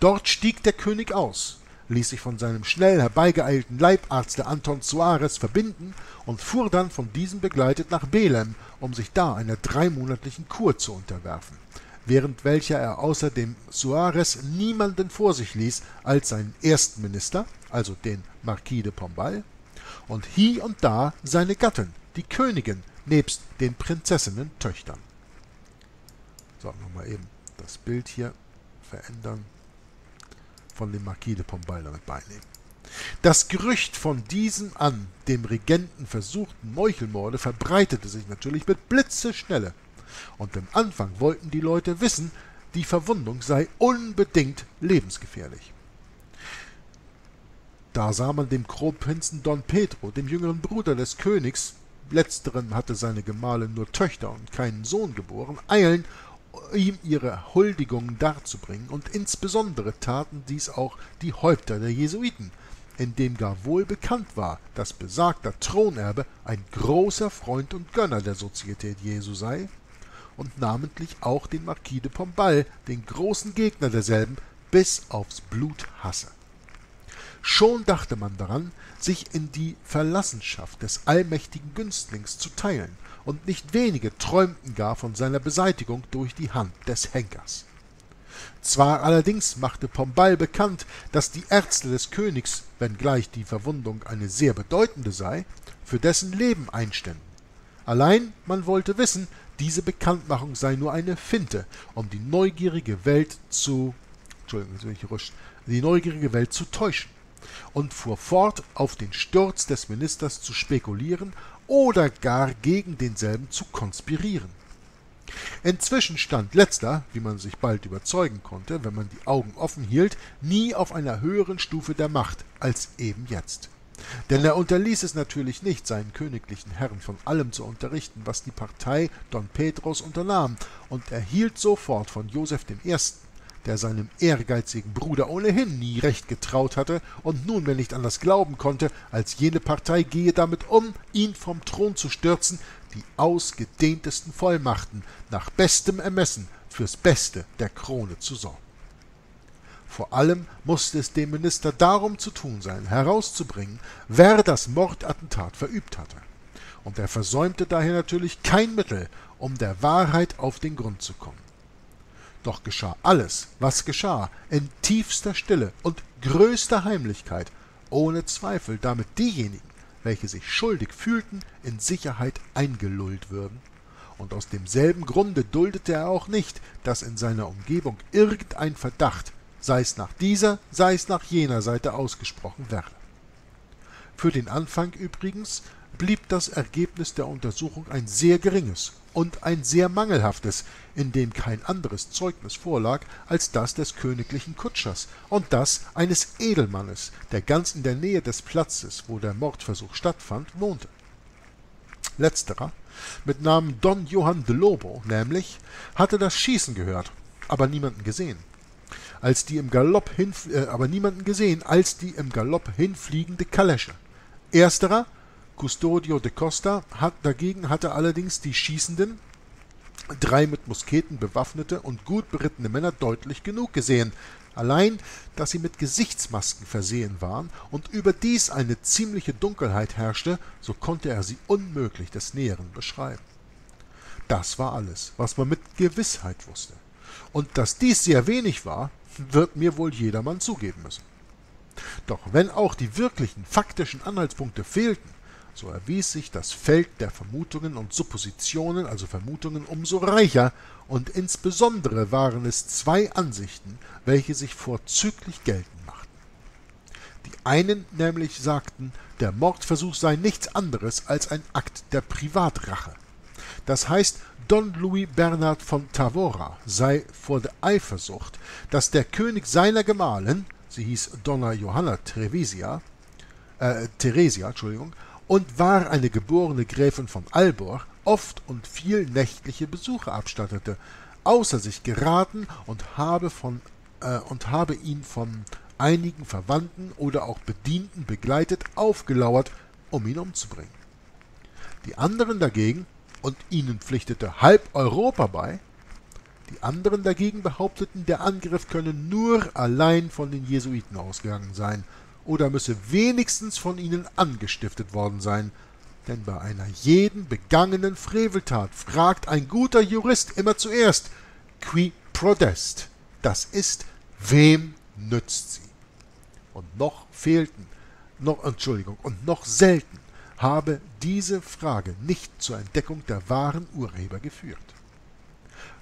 Dort stieg der König aus, ließ sich von seinem schnell herbeigeeilten Leibarzte Anton Suarez verbinden und fuhr dann von diesem begleitet nach Belem, um sich da einer 3-monatlichen Kur zu unterwerfen, während welcher er außerdem Suarez niemanden vor sich ließ als seinen Erstminister, also den Marquis de Pombal, und hie und da seine Gattin, die Königin, nebst den Prinzessinnen-Töchtern. So, nochmal eben das Bild hier verändern, von dem Marquis de Pombal damit beinehmen. Das Gerücht von diesem an dem Regenten versuchten Meuchelmorde verbreitete sich natürlich mit Blitzeschnelle. Und im Anfang wollten die Leute wissen, die Verwundung sei unbedingt lebensgefährlich. Da sah man dem Kronprinzen Don Pedro, dem jüngeren Bruder des Königs, letzteren hatte seine Gemahlin nur Töchter und keinen Sohn geboren, eilen, ihm ihre Huldigungen darzubringen, und insbesondere taten dies auch die Häupter der Jesuiten, indem gar wohl bekannt war, dass besagter Thronerbe ein großer Freund und Gönner der Sozietät Jesu sei und namentlich auch den Marquis de Pombal, den großen Gegner derselben, bis aufs Blut hasse. Schon dachte man daran, sich in die Verlassenschaft des allmächtigen Günstlings zu teilen, und nicht wenige träumten gar von seiner Beseitigung durch die Hand des Henkers. Zwar allerdings machte Pombal bekannt, dass die Ärzte des Königs, wenngleich die Verwundung eine sehr bedeutende sei, für dessen Leben einständen. Allein man wollte wissen, diese Bekanntmachung sei nur eine Finte, um die neugierige Welt zu täuschen, und fuhr fort, auf den Sturz des Ministers zu spekulieren oder gar gegen denselben zu konspirieren. Inzwischen stand letzter, wie man sich bald überzeugen konnte, wenn man die Augen offen hielt, nie auf einer höheren Stufe der Macht als eben jetzt. Denn er unterließ es natürlich nicht, seinen königlichen Herrn von allem zu unterrichten, was die Partei Don Pedros unternahm, und erhielt sofort von Joseph I., der seinem ehrgeizigen Bruder ohnehin nie recht getraut hatte und nunmehr nicht anders glauben konnte, als jene Partei gehe damit um, ihn vom Thron zu stürzen, die ausgedehntesten Vollmachten nach bestem Ermessen fürs Beste der Krone zu sorgen. Vor allem musste es dem Minister darum zu tun sein, herauszubringen, wer das Mordattentat verübt hatte. Und er versäumte daher natürlich kein Mittel, um der Wahrheit auf den Grund zu kommen. Doch geschah alles, was geschah, in tiefster Stille und größter Heimlichkeit, ohne Zweifel, damit diejenigen, welche sich schuldig fühlten, in Sicherheit eingelullt würden. Und aus demselben Grunde duldete er auch nicht, dass in seiner Umgebung irgendein Verdacht, sei es nach dieser, sei es nach jener Seite ausgesprochen werde. Für den Anfang übrigens blieb das Ergebnis der Untersuchung ein sehr geringes und ein sehr mangelhaftes, in dem kein anderes Zeugnis vorlag als das des königlichen Kutschers und das eines Edelmannes, der ganz in der Nähe des Platzes, wo der Mordversuch stattfand, wohnte. Letzterer, mit Namen Don Johann de Lobo nämlich, hatte das Schießen gehört, aber niemanden gesehen. Als die im Galopp hinfliegende Kalesche. Ersterer, Custodio de Costa, hatte allerdings die Schießenden, drei mit Musketen bewaffnete und gut berittene Männer, deutlich genug gesehen, allein, dass sie mit Gesichtsmasken versehen waren und überdies eine ziemliche Dunkelheit herrschte, so konnte er sie unmöglich des Näheren beschreiben. Das war alles, was man mit Gewissheit wusste. Und dass dies sehr wenig war, wird mir wohl jedermann zugeben müssen. Doch wenn auch die wirklichen faktischen Anhaltspunkte fehlten, so erwies sich das Feld der Vermutungen und Suppositionen, also Vermutungen, umso reicher, und insbesondere waren es zwei Ansichten, welche sich vorzüglich geltend machten. Die einen nämlich sagten, der Mordversuch sei nichts anderes als ein Akt der Privatrache. Das heißt, Don Louis Bernhard von Tavora sei vor der Eifersucht, dass der König seiner Gemahlin, sie hieß Donna Johanna Theresia, und war eine geborene Gräfin von Albor, oft und viel nächtliche Besuche abstattete, außer sich geraten und habe ihn von einigen Verwandten oder auch Bedienten begleitet aufgelauert, um ihn umzubringen. Die anderen dagegen, und ihnen pflichtete halb Europa bei. Die anderen dagegen behaupteten, der Angriff könne nur allein von den Jesuiten ausgegangen sein oder müsse wenigstens von ihnen angestiftet worden sein, denn bei einer jeden begangenen Freveltat fragt ein guter Jurist immer zuerst, qui prodest, das ist, wem nützt sie? Und noch selten habe diese Frage nicht zur Entdeckung der wahren Urheber geführt.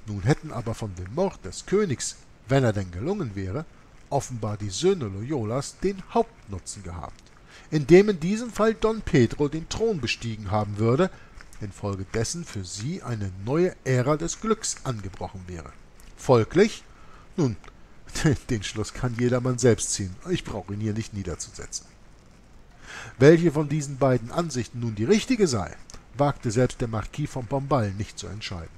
Nun hätten aber von dem Mord des Königs, wenn er denn gelungen wäre, offenbar die Söhne Loyolas den Hauptnutzen gehabt, indem in diesem Fall Don Pedro den Thron bestiegen haben würde, infolgedessen für sie eine neue Ära des Glücks angebrochen wäre. Folglich, nun, den Schluss kann jedermann selbst ziehen, ich brauche ihn hier nicht niederzusetzen. Welche von diesen beiden Ansichten nun die richtige sei, wagte selbst der Marquis von Pombal nicht zu entscheiden.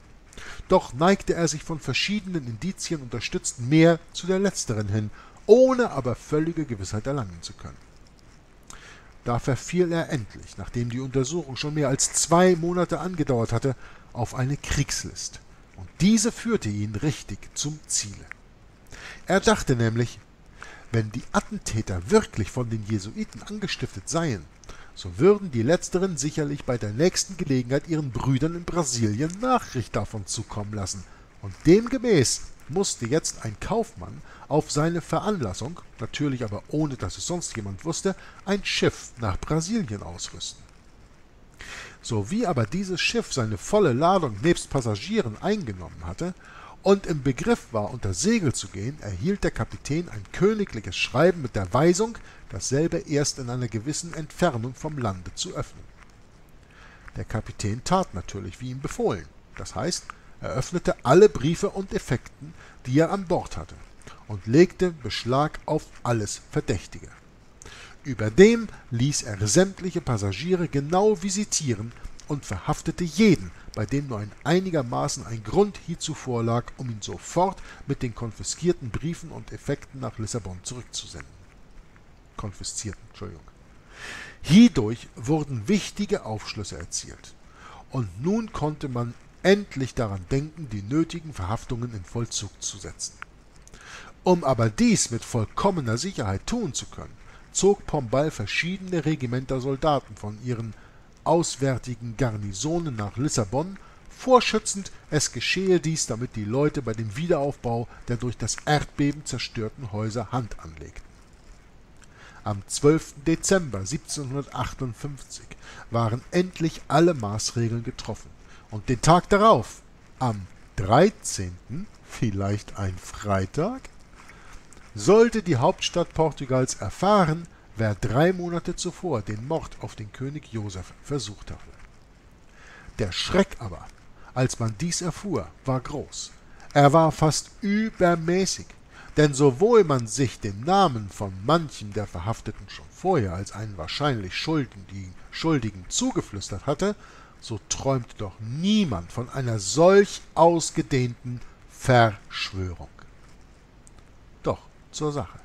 Doch neigte er sich von verschiedenen Indizien unterstützt mehr zu der letzteren hin, ohne aber völlige Gewissheit erlangen zu können. Da verfiel er endlich, nachdem die Untersuchung schon mehr als 2 Monate angedauert hatte, auf eine Kriegslist, und diese führte ihn richtig zum Ziele. Er dachte nämlich, wenn die Attentäter wirklich von den Jesuiten angestiftet seien, so würden die Letzteren sicherlich bei der nächsten Gelegenheit ihren Brüdern in Brasilien Nachricht davon zukommen lassen, und demgemäß musste jetzt ein Kaufmann auf seine Veranlassung, natürlich aber ohne dass es sonst jemand wusste, ein Schiff nach Brasilien ausrüsten. Sowie aber dieses Schiff seine volle Ladung nebst Passagieren eingenommen hatte und im Begriff war, unter Segel zu gehen, erhielt der Kapitän ein königliches Schreiben mit der Weisung, dasselbe erst in einer gewissen Entfernung vom Lande zu öffnen. Der Kapitän tat natürlich, wie ihm befohlen, das heißt, er öffnete alle Briefe und Effekten, die er an Bord hatte, und legte Beschlag auf alles Verdächtige. Überdem ließ er sämtliche Passagiere genau visitieren und verhaftete jeden, bei dem nur einigermaßen ein Grund hierzu vorlag, um ihn sofort mit den konfiszierten Briefen und Effekten nach Lissabon zurückzusenden. Hierdurch wurden wichtige Aufschlüsse erzielt, und nun konnte man endlich daran denken, die nötigen Verhaftungen in Vollzug zu setzen. Um aber dies mit vollkommener Sicherheit tun zu können, zog Pombal verschiedene Regimenter Soldaten von ihren auswärtigen Garnisonen nach Lissabon, vorschützend, es geschehe dies, damit die Leute bei dem Wiederaufbau der durch das Erdbeben zerstörten Häuser Hand anlegten. Am 12. Dezember 1758 waren endlich alle Maßregeln getroffen und den Tag darauf, am 13., vielleicht ein Freitag, sollte die Hauptstadt Portugals erfahren, wer 3 Monate zuvor den Mord auf den König Joseph versucht hatte. Der Schreck aber, als man dies erfuhr, war groß. Er war fast übermäßig, denn sowohl man sich den Namen von manchem der Verhafteten schon vorher als einen wahrscheinlich Schuldigen zugeflüstert hatte, so träumte doch niemand von einer solch ausgedehnten Verschwörung. Doch zur Sache.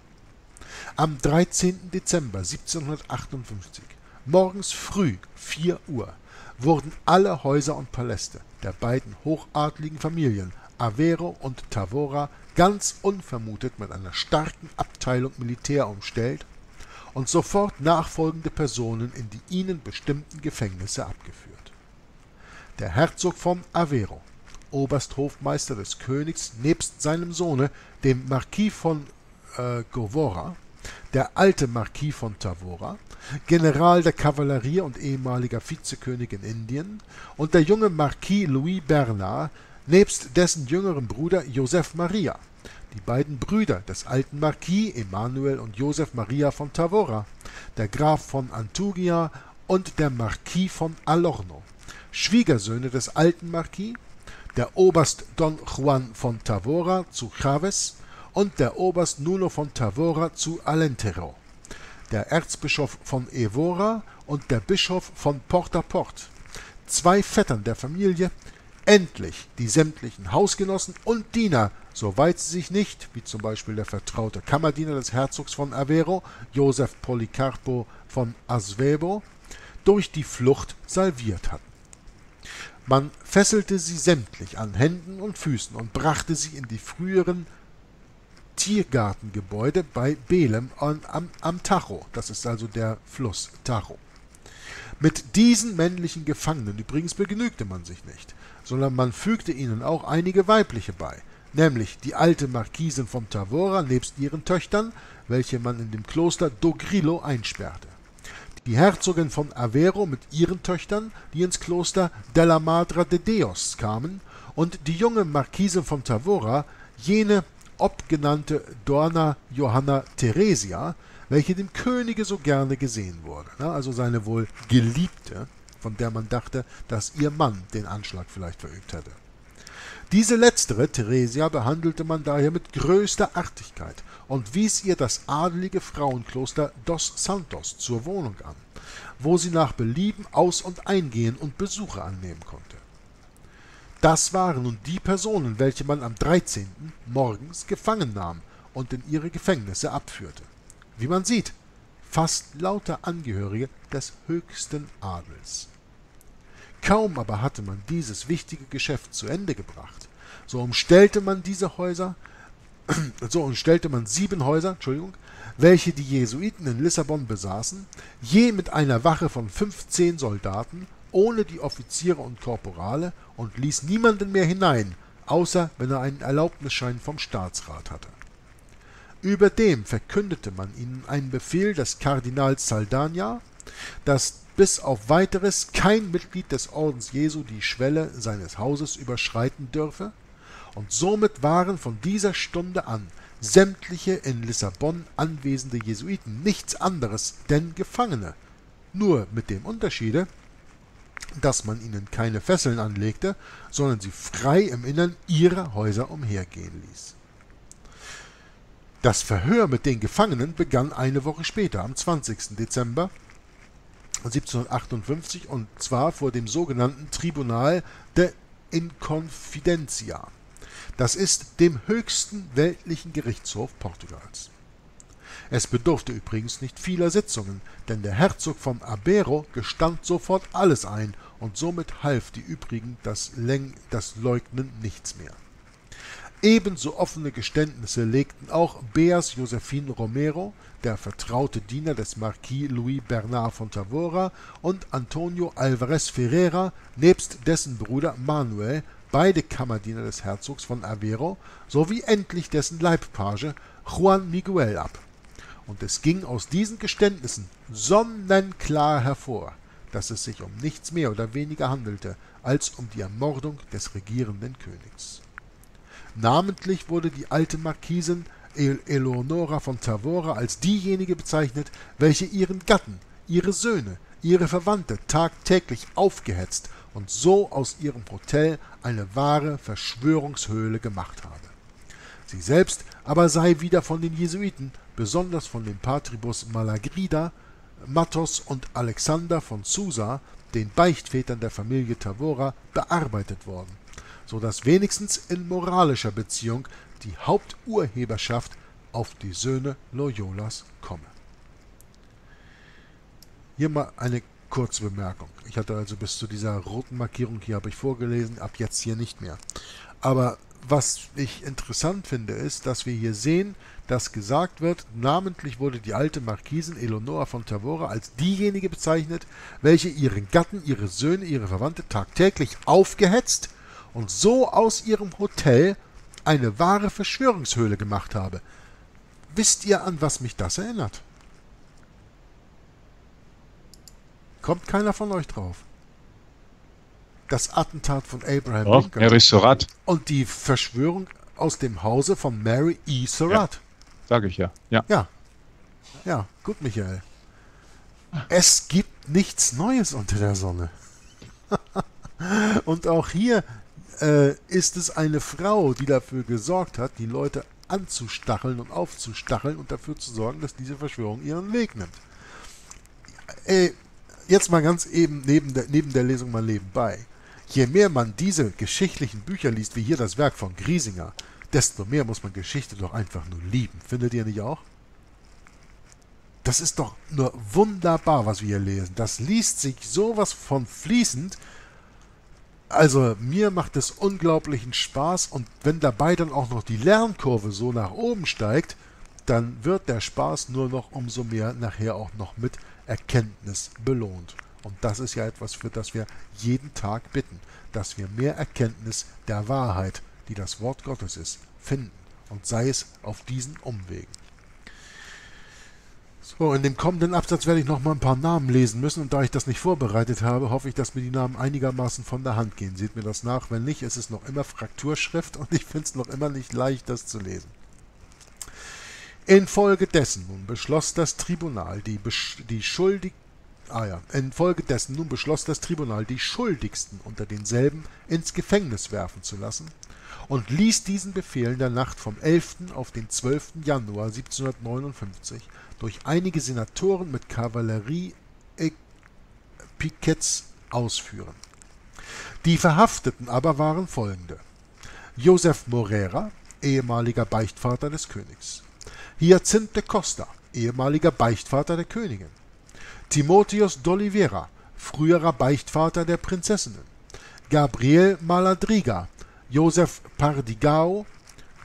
Am 13. Dezember 1758, morgens früh 4 Uhr, wurden alle Häuser und Paläste der beiden hochadligen Familien Aveiro und Tavora ganz unvermutet mit einer starken Abteilung Militär umstellt und sofort nachfolgende Personen in die ihnen bestimmten Gefängnisse abgeführt. Der Herzog von Aveiro, Obersthofmeister des Königs nebst seinem Sohne, dem Marquis von Govora, der alte Marquis von Tavora, General der Kavallerie und ehemaliger Vizekönig in Indien, und der junge Marquis Louis Bernard, nebst dessen jüngerem Bruder Joseph Maria, die beiden Brüder des alten Marquis Emanuel und Joseph Maria von Tavora, der Graf von Antugia und der Marquis von Alorno, Schwiegersöhne des alten Marquis, der Oberst Don Juan von Tavora zu Chaves und der Oberst Nuno von Tavora zu Alentero, der Erzbischof von Evora und der Bischof von Portaport, 2 Vettern der Familie, endlich die sämtlichen Hausgenossen und Diener, soweit sie sich nicht, wie zum Beispiel der vertraute Kammerdiener des Herzogs von Aveiro, Joseph Policarpo von Asvebo, durch die Flucht salviert hatten. Man fesselte sie sämtlich an Händen und Füßen und brachte sie in die früheren Tiergartengebäude bei Belem am Tacho, das ist also der Fluss Tacho. Mit diesen männlichen Gefangenen übrigens begnügte man sich nicht, sondern man fügte ihnen auch einige weibliche bei, nämlich die alte Marquisin von Tavora nebst ihren Töchtern, welche man in dem Kloster do Grillo einsperrte, die Herzogin von Aveiro mit ihren Töchtern, die ins Kloster della Madre de Deos kamen, und die junge Marquisin von Tavora, jene obgenannte Donna Johanna Theresia, welche dem Könige so gerne gesehen wurde, also seine wohl Geliebte, von der man dachte, dass ihr Mann den Anschlag vielleicht verübt hätte. Diese letztere, Theresia, behandelte man daher mit größter Artigkeit und wies ihr das adelige Frauenkloster Dos Santos zur Wohnung an, wo sie nach Belieben aus- und eingehen und Besuche annehmen konnte. Das waren nun die Personen, welche man am 13. morgens gefangen nahm und in ihre Gefängnisse abführte. Wie man sieht, fast lauter Angehörige des höchsten Adels. Kaum aber hatte man dieses wichtige Geschäft zu Ende gebracht, so umstellte man 7 Häuser, welche die Jesuiten in Lissabon besaßen, je mit einer Wache von 15 Soldaten, ohne die Offiziere und Korporale, und ließ niemanden mehr hinein, außer wenn er einen Erlaubnisschein vom Staatsrat hatte. Überdem verkündete man ihnen einen Befehl des Kardinals Saldanha, dass bis auf Weiteres kein Mitglied des Ordens Jesu die Schwelle seines Hauses überschreiten dürfe, und somit waren von dieser Stunde an sämtliche in Lissabon anwesende Jesuiten nichts anderes denn Gefangene, nur mit dem Unterschiede, dass man ihnen keine Fesseln anlegte, sondern sie frei im Innern ihrer Häuser umhergehen ließ. Das Verhör mit den Gefangenen begann eine Woche später, am 20. Dezember 1758, und zwar vor dem sogenannten Tribunal de Inconfidencia, das ist dem höchsten weltlichen Gerichtshof Portugals. Es bedurfte übrigens nicht vieler Sitzungen, denn der Herzog von Aveiro gestand sofort alles ein, und somit half die übrigen das Leugnen nichts mehr. Ebenso offene Geständnisse legten auch Beas Josefin Romero, der vertraute Diener des Marquis Louis Bernard von Tavora, und Antonio Alvarez Ferreira, nebst dessen Bruder Manuel, beide Kammerdiener des Herzogs von Aveiro, sowie endlich dessen Leibpage Juan Miguel ab. Und es ging aus diesen Geständnissen sonnenklar hervor, dass es sich um nichts mehr oder weniger handelte, als um die Ermordung des regierenden Königs. Namentlich wurde die alte Marquisin Eleonora von Tavora als diejenige bezeichnet, welche ihren Gatten, ihre Söhne, ihre Verwandte tagtäglich aufgehetzt und so aus ihrem Hotel eine wahre Verschwörungshöhle gemacht habe. Sie selbst aber sei wieder von den Jesuiten, besonders von dem Patribus Malagrida, Matos und Alexander von Sousa, den Beichtvätern der Familie Tavora, bearbeitet worden, so dass wenigstens in moralischer Beziehung die Haupturheberschaft auf die Söhne Loyolas komme. Hier mal eine kurze Bemerkung. Ich hatte also bis zu dieser roten Markierung hier habe ich vorgelesen, ab jetzt hier nicht mehr. Aber was ich interessant finde, ist, dass wir hier sehen, dass gesagt wird, namentlich wurde die alte Marquisin Eleonora von Tavora als diejenige bezeichnet, welche ihren Gatten, ihre Söhne, ihre Verwandte tagtäglich aufgehetzt und so aus ihrem Hotel eine wahre Verschwörungshöhle gemacht habe. Wisst ihr, an was mich das erinnert? Kommt keiner von euch drauf? Das Attentat von Abraham Lincoln. Mary Surratt. Und die Verschwörung aus dem Hause von Mary E. Surratt. Ja, sag ich ja. Ja, gut, Michael. Es gibt nichts Neues unter der Sonne. Und auch hier ist es eine Frau, die dafür gesorgt hat, die Leute anzustacheln und aufzustacheln und dafür zu sorgen, dass diese Verschwörung ihren Weg nimmt. Jetzt mal ganz eben neben der Lesung mal nebenbei. Je mehr man diese geschichtlichen Bücher liest, wie hier das Werk von Griesinger, desto mehr muss man Geschichte doch einfach nur lieben. Findet ihr nicht auch? Das ist doch nur wunderbar, was wir hier lesen. Das liest sich sowas von fließend. Also mir macht es unglaublichen Spaß, und wenn dabei dann auch noch die Lernkurve so nach oben steigt, dann wird der Spaß nur noch umso mehr nachher auch noch mit Erkenntnis belohnt. Und das ist ja etwas, für das wir jeden Tag bitten, dass wir mehr Erkenntnis der Wahrheit, die das Wort Gottes ist, finden, und sei es auf diesen Umwegen. So, in dem kommenden Absatz werde ich noch mal ein paar Namen lesen müssen, und da ich das nicht vorbereitet habe, hoffe ich, dass mir die Namen einigermaßen von der Hand gehen. Seht mir das nach, wenn nicht, ist es noch immer Frakturschrift und ich finde es noch immer nicht leicht, das zu lesen. Infolgedessen nun beschloss das Tribunal, die Schuldigsten unter denselben ins Gefängnis werfen zu lassen und ließ diesen Befehl in der Nacht vom 11. auf den 12. Januar 1759 durch einige Senatoren mit Kavallerie-Piketts ausführen. Die Verhafteten aber waren folgende: Josef Morera, ehemaliger Beichtvater des Königs; Hyacinthe Costa, ehemaliger Beichtvater der Königin; Timotheus d'Oliveira, früherer Beichtvater der Prinzessinnen; Gabriel Maladriga, Josef Pardigao,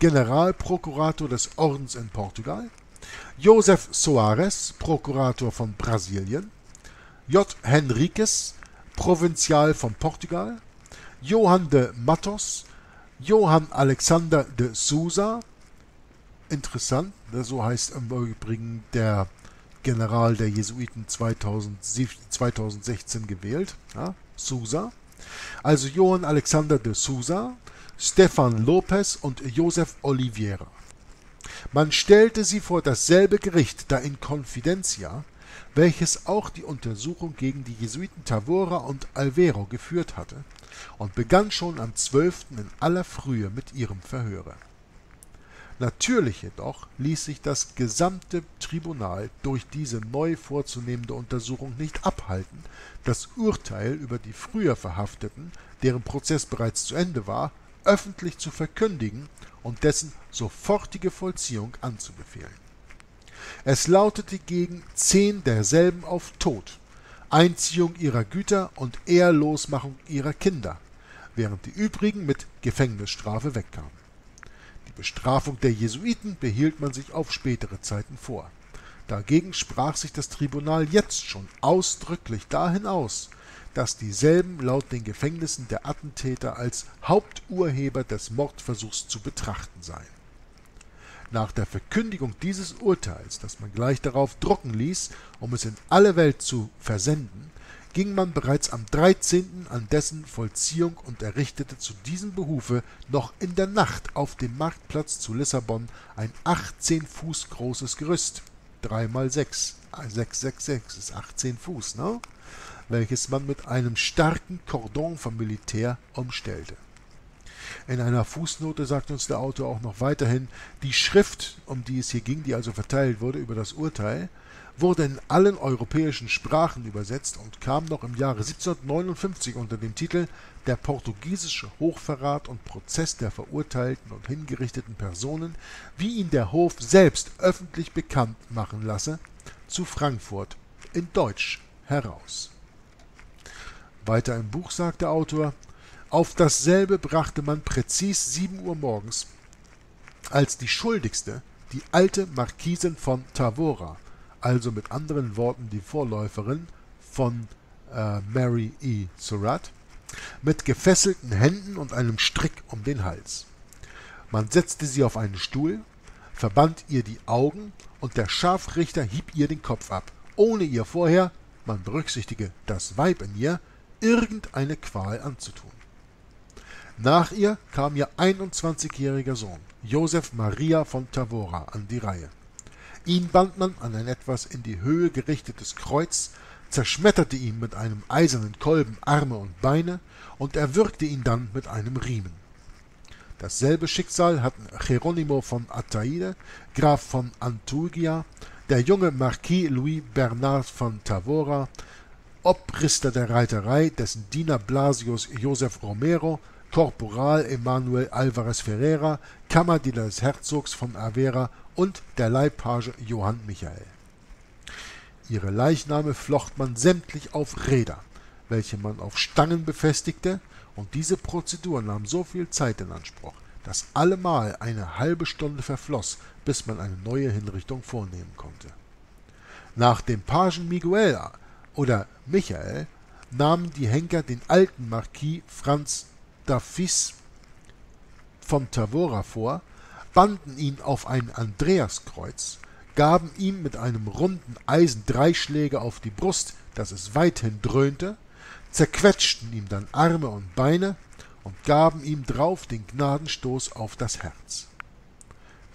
Generalprokurator des Ordens in Portugal; Josef Soares, Prokurator von Brasilien; J. Henriques, Provinzial von Portugal; Johann de Matos, Johann Alexander de Souza. Interessant, so heißt im Übrigen der General der Jesuiten 2016 gewählt, ja, Sousa. Also Johann Alexander de Souza, Stefan Lopez und Josef Oliveira. Man stellte sie vor dasselbe Gericht, da in Confidencia, welches auch die Untersuchung gegen die Jesuiten Tavora und Alveiro geführt hatte, und begann schon am 12. in aller Frühe mit ihrem Verhöre. Natürlich jedoch ließ sich das gesamte Tribunal durch diese neu vorzunehmende Untersuchung nicht abhalten, das Urteil über die früher Verhafteten, deren Prozess bereits zu Ende war, öffentlich zu verkündigen und dessen sofortige Vollziehung anzubefehlen. Es lautete gegen 10 derselben auf Tod, Einziehung ihrer Güter und Ehrlosmachung ihrer Kinder, während die übrigen mit Gefängnisstrafe wegkamen. Bestrafung der Jesuiten behielt man sich auf spätere Zeiten vor. Dagegen sprach sich das Tribunal jetzt schon ausdrücklich dahin aus, dass dieselben laut den Gefängnissen der Attentäter als Haupturheber des Mordversuchs zu betrachten seien. Nach der Verkündigung dieses Urteils, das man gleich darauf drucken ließ, um es in alle Welt zu versenden, ging man bereits am 13. an dessen Vollziehung und errichtete zu diesem Behufe noch in der Nacht auf dem Marktplatz zu Lissabon ein 18 Fuß großes Gerüst, 3 mal 6, 666 ist 18 Fuß, ne? Welches man mit einem starken Kordon vom Militär umstellte. In einer Fußnote sagt uns der Autor auch noch weiterhin, die Schrift, um die es hier ging, die also verteilt wurde über das Urteil, wurde in allen europäischen Sprachen übersetzt und kam noch im Jahre 1759 unter dem Titel »Der portugiesische Hochverrat und Prozess der verurteilten und hingerichteten Personen, wie ihn der Hof selbst öffentlich bekannt machen lasse« zu Frankfurt in Deutsch heraus. Weiter im Buch sagt der Autor, auf dasselbe brachte man präzis 7 Uhr morgens, als die Schuldigste, die alte Marquisin von Tavora, also mit anderen Worten die Vorläuferin von Mary E. Surratt, mit gefesselten Händen und einem Strick um den Hals. Man setzte sie auf einen Stuhl, verband ihr die Augen und der Scharfrichter hieb ihr den Kopf ab, ohne ihr vorher, man berücksichtige das Weib in ihr, irgendeine Qual anzutun. Nach ihr kam ihr 21-jähriger Sohn, Joseph Maria von Tavora, an die Reihe. Ihn band man an ein etwas in die Höhe gerichtetes Kreuz, zerschmetterte ihm mit einem eisernen Kolben Arme und Beine und erwürgte ihn dann mit einem Riemen. Dasselbe Schicksal hatten Geronimo von Ataide, Graf von Antugia, der junge Marquis Louis Bernard von Tavora, Obrister der Reiterei, dessen Diener Blasius Josef Romero, Korporal Emanuel Alvarez Ferreira, Kammerdiener des Herzogs von Aveiro und der Leibpage Johann Michael. Ihre Leichname flocht man sämtlich auf Räder, welche man auf Stangen befestigte, und diese Prozedur nahm so viel Zeit in Anspruch, dass allemal eine halbe Stunde verfloss, bis man eine neue Hinrichtung vornehmen konnte. Nach dem Pagen Miguel oder Michael nahmen die Henker den alten Marquis Franz Dafis von Tavora vor, banden ihn auf ein Andreaskreuz, gaben ihm mit einem runden Eisen 3 Schläge auf die Brust, dass es weithin dröhnte, zerquetschten ihm dann Arme und Beine und gaben ihm drauf den Gnadenstoß auf das Herz.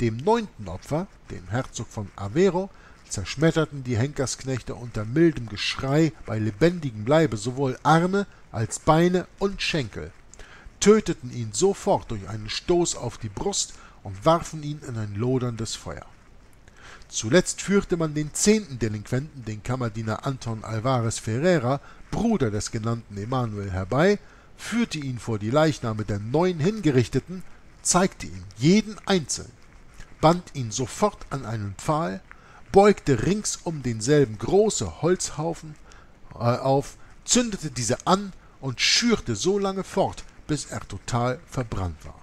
Dem 9. Opfer, dem Herzog von Aveiro, zerschmetterten die Henkersknechte unter mildem Geschrei bei lebendigem Leibe sowohl Arme als Beine und Schenkel, töteten ihn sofort durch einen Stoß auf die Brust und warfen ihn in ein loderndes Feuer. Zuletzt führte man den 10. Delinquenten, den Kammerdiener Anton Alvarez Ferreira, Bruder des genannten Emanuel, herbei, führte ihn vor die Leichname der 9 Hingerichteten, zeigte ihm jeden einzeln, band ihn sofort an einen Pfahl, beugte rings um denselben große Holzhaufen auf, zündete diese an und schürte so lange fort, bis er total verbrannt war.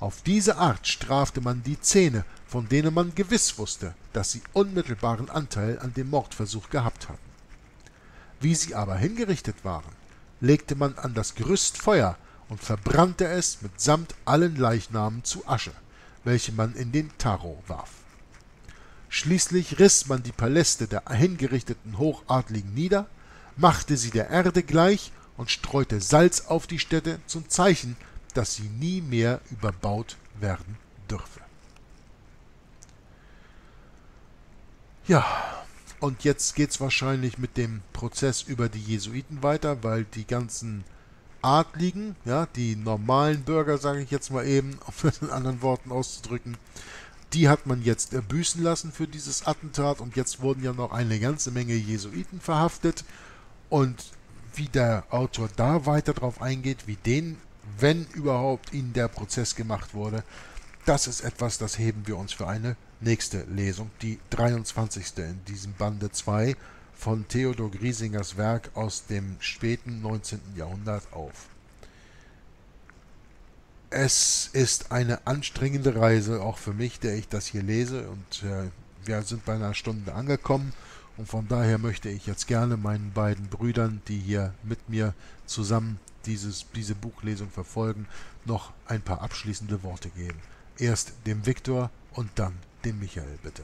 Auf diese Art strafte man die 10, von denen man gewiss wusste, dass sie unmittelbaren Anteil an dem Mordversuch gehabt hatten. Wie sie aber hingerichtet waren, legte man an das Gerüst Feuer und verbrannte es mitsamt allen Leichnamen zu Asche, welche man in den Taro warf. Schließlich riss man die Paläste der hingerichteten Hochadligen nieder, machte sie der Erde gleich und streute Salz auf die Städte zum Zeichen, dass sie nie mehr überbaut werden dürfe. Ja, und jetzt geht es wahrscheinlich mit dem Prozess über die Jesuiten weiter, weil die ganzen Adligen, ja, die normalen Bürger, sage ich jetzt mal eben, um das in anderen Worten auszudrücken, die hat man jetzt büßen lassen für dieses Attentat, und jetzt wurden ja noch eine ganze Menge Jesuiten verhaftet. Und wie der Autor da weiter drauf eingeht, wie denen, wenn überhaupt ihnen der Prozess gemacht wurde, das ist etwas, das heben wir uns für eine nächste Lesung, die 23. in diesem Bande 2 von Theodor Griesingers Werk aus dem späten 19. Jahrhundert auf. Es ist eine anstrengende Reise, auch für mich, der ich das hier lese. Und wir sind bei einer Stunde angekommen. Und von daher möchte ich jetzt gerne meinen beiden Brüdern, die hier mit mir zusammen diese Buchlesung verfolgen, noch ein paar abschließende Worte geben. Erst dem Viktor und dann dem Michael, bitte.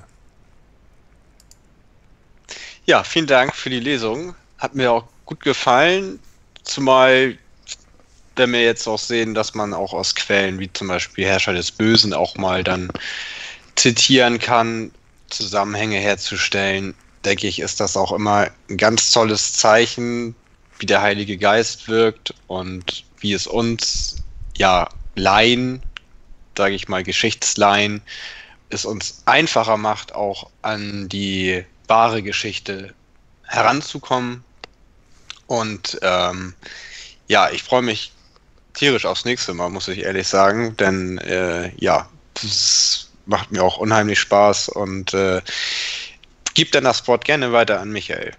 Ja, vielen Dank für die Lesung. Hat mir auch gut gefallen, zumal wenn wir jetzt auch sehen, dass man auch aus Quellen wie zum Beispiel Herrscher des Bösen auch mal dann zitieren kann, Zusammenhänge herzustellen, denke ich, ist das auch immer ein ganz tolles Zeichen, wie der Heilige Geist wirkt und wie es uns, ja, Laien, sage ich mal, Geschichtsleien, es uns einfacher macht, auch an die wahre Geschichte heranzukommen. Und ja, ich freue mich tierisch aufs nächste Mal, muss ich ehrlich sagen, denn ja, das macht mir auch unheimlich Spaß und gib dann das Wort gerne weiter an Michael.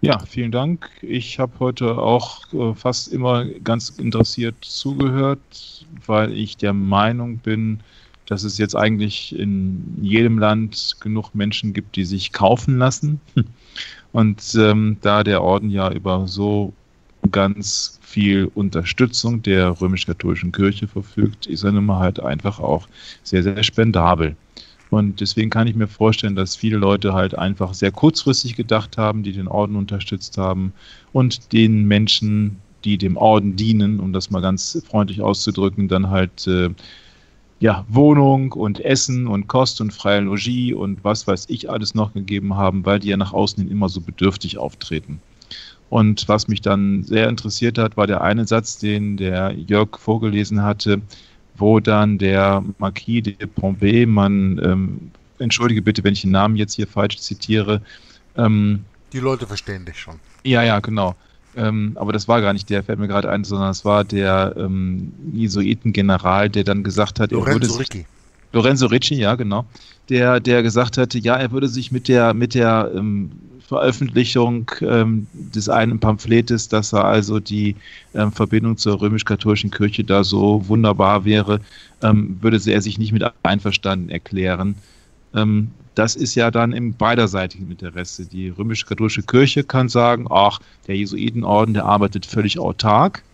Ja, vielen Dank. Ich habe heute auch fast immer ganz interessiert zugehört, weil ich der Meinung bin, dass es jetzt eigentlich in jedem Land genug Menschen gibt, die sich kaufen lassen. Und da der Orden ja über so ganz viel Unterstützung der römisch-katholischen Kirche verfügt, ist er nun mal halt einfach auch sehr, sehr spendabel. Und deswegen kann ich mir vorstellen, dass viele Leute halt einfach sehr kurzfristig gedacht haben, die den Orden unterstützt haben und den Menschen, die dem Orden dienen, um das mal ganz freundlich auszudrücken, dann halt ja, Wohnung und Essen und Kost und freie Logis und was weiß ich alles noch gegeben haben, weil die ja nach außen hin immer so bedürftig auftreten. Und was mich dann sehr interessiert hat, war der eine Satz, den der Jörg vorgelesen hatte, wo dann der Marquis de Pombal, entschuldige bitte, wenn ich den Namen jetzt hier falsch zitiere. Die Leute verstehen dich schon. Ja, ja, genau. Aber das war gar nicht der, fällt mir gerade ein, sondern es war der Jesuitengeneral, der dann gesagt hat, Lorenzo Ricci, ja, genau. Der gesagt hatte, ja, er würde sich mit der Veröffentlichung des einen Pamphletes, dass er also die Verbindung zur römisch-katholischen Kirche da so wunderbar wäre, würde er sich nicht mit einverstanden erklären. Das ist ja dann im beiderseitigen Interesse. Die römisch-katholische Kirche kann sagen, ach, der Jesuitenorden, der arbeitet völlig autark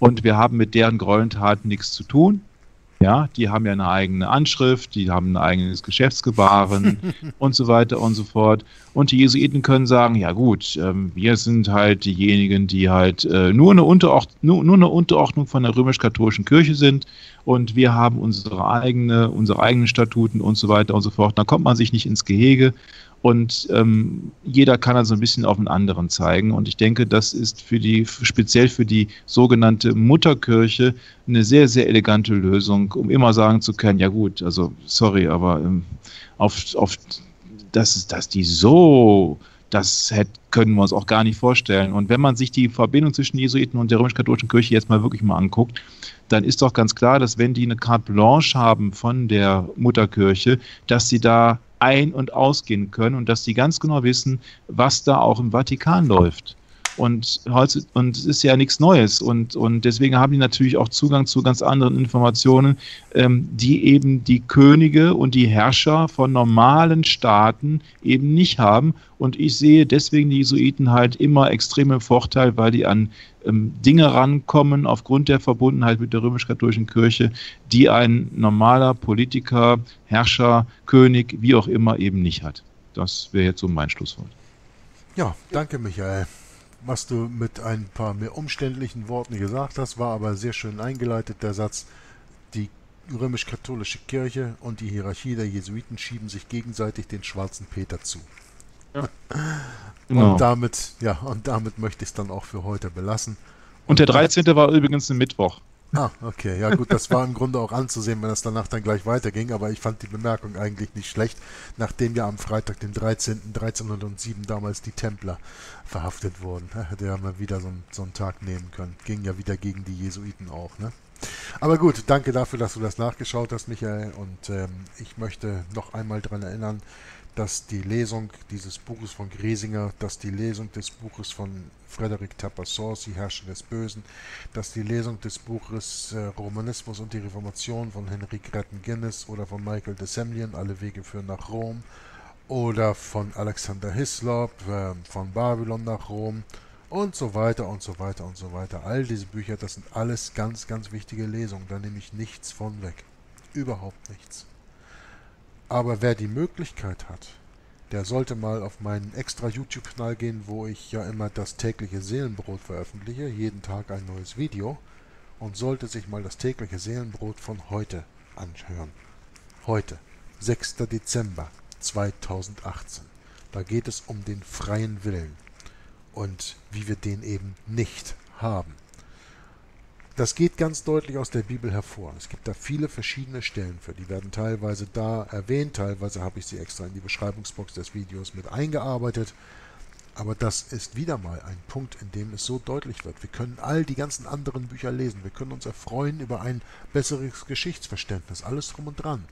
und wir haben mit deren Gräueltaten nichts zu tun. Ja, die haben ja eine eigene Anschrift, die haben ein eigenes Geschäftsgebaren und so weiter und so fort. Und die Jesuiten können sagen, ja gut, wir sind halt diejenigen, die halt nur eine Unterordnung von der römisch-katholischen Kirche sind und wir haben unsere eigenen Statuten und so weiter und so fort. Da kommt man sich nicht ins Gehege und jeder kann also ein bisschen auf den anderen zeigen. Und ich denke, das ist speziell für die sogenannte Mutterkirche eine sehr, sehr elegante Lösung, um immer sagen zu können, ja gut, also sorry, aber können wir uns auch gar nicht vorstellen. Und wenn man sich die Verbindung zwischen Jesuiten und der römisch-katholischen Kirche jetzt mal wirklich mal anguckt, dann ist doch ganz klar, dass wenn die eine Carte Blanche haben von der Mutterkirche, dass sie da ein- und ausgehen können und dass die ganz genau wissen, was da auch im Vatikan läuft. Und es ist ja nichts Neues und deswegen haben die natürlich auch Zugang zu ganz anderen Informationen, die eben die Könige und die Herrscher von normalen Staaten eben nicht haben. Und ich sehe deswegen die Jesuiten halt immer extrem im Vorteil, weil die an Dinge rankommen aufgrund der Verbundenheit mit der römisch-katholischen Kirche, die ein normaler Politiker, Herrscher, König, wie auch immer eben nicht hat. Das wäre jetzt so mein Schlusswort. Ja, danke Michael. Was du mit ein paar mehr umständlichen Worten gesagt hast, war aber sehr schön eingeleitet, der Satz, die römisch-katholische Kirche und die Hierarchie der Jesuiten schieben sich gegenseitig den schwarzen Peter zu. Ja. Genau. Und damit möchte ich es dann auch für heute belassen. Und der 13. war übrigens ein Mittwoch. Ah, okay, ja gut, das war im Grunde auch anzusehen, wenn das danach dann gleich weiterging, aber ich fand die Bemerkung eigentlich nicht schlecht, nachdem ja am Freitag, dem 13. 1307 damals die Templer verhaftet wurden. Hätte ja mal wieder so einen Tag nehmen können. Ging ja wieder gegen die Jesuiten auch, ne? Aber gut, danke dafür, dass du das nachgeschaut hast, Michael, und ich möchte noch einmal daran erinnern, dass die Lesung dieses Buches von Griesinger, dass die Lesung des Buches von Frederic Tupper Saussy, Herrscher des Bösen, dass die Lesung des Buches Romanismus und die Reformation von Henry Grattan Guinness oder von Michael de Semlien, Alle Wege führen nach Rom, oder von Alexander Hislop, von Babylon nach Rom und so weiter und so weiter und so weiter. All diese Bücher, das sind alles ganz, ganz wichtige Lesungen, da nehme ich nichts von weg. Überhaupt nichts. Aber wer die Möglichkeit hat, der sollte mal auf meinen extra YouTube-Kanal gehen, wo ich ja immer das tägliche Seelenbrot veröffentliche, jeden Tag ein neues Video, und sollte sich mal das tägliche Seelenbrot von heute anhören. Heute, 6. Dezember 2018. Da geht es um den freien Willen und wie wir den eben nicht haben. Das geht ganz deutlich aus der Bibel hervor. Es gibt da viele verschiedene Stellen für. Die werden teilweise da erwähnt, teilweise habe ich sie extra in die Beschreibungsbox des Videos mit eingearbeitet. Aber das ist wieder mal ein Punkt, in dem es so deutlich wird. Wir können all die ganzen anderen Bücher lesen. Wir können uns erfreuen über ein besseres Geschichtsverständnis. Alles drum und dran.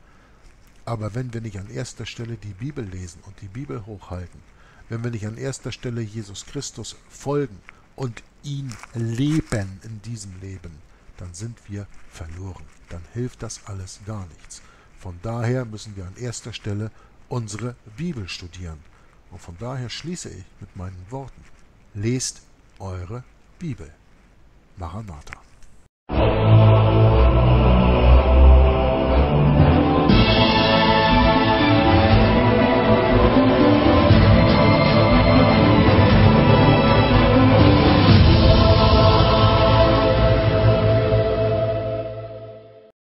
Aber wenn wir nicht an erster Stelle die Bibel lesen und die Bibel hochhalten, wenn wir nicht an erster Stelle Jesus Christus folgen und ihn leben in diesem Leben, dann sind wir verloren. Dann hilft das alles gar nichts. Von daher müssen wir an erster Stelle unsere Bibel studieren. Und von daher schließe ich mit meinen Worten: Lest eure Bibel. Maranatha.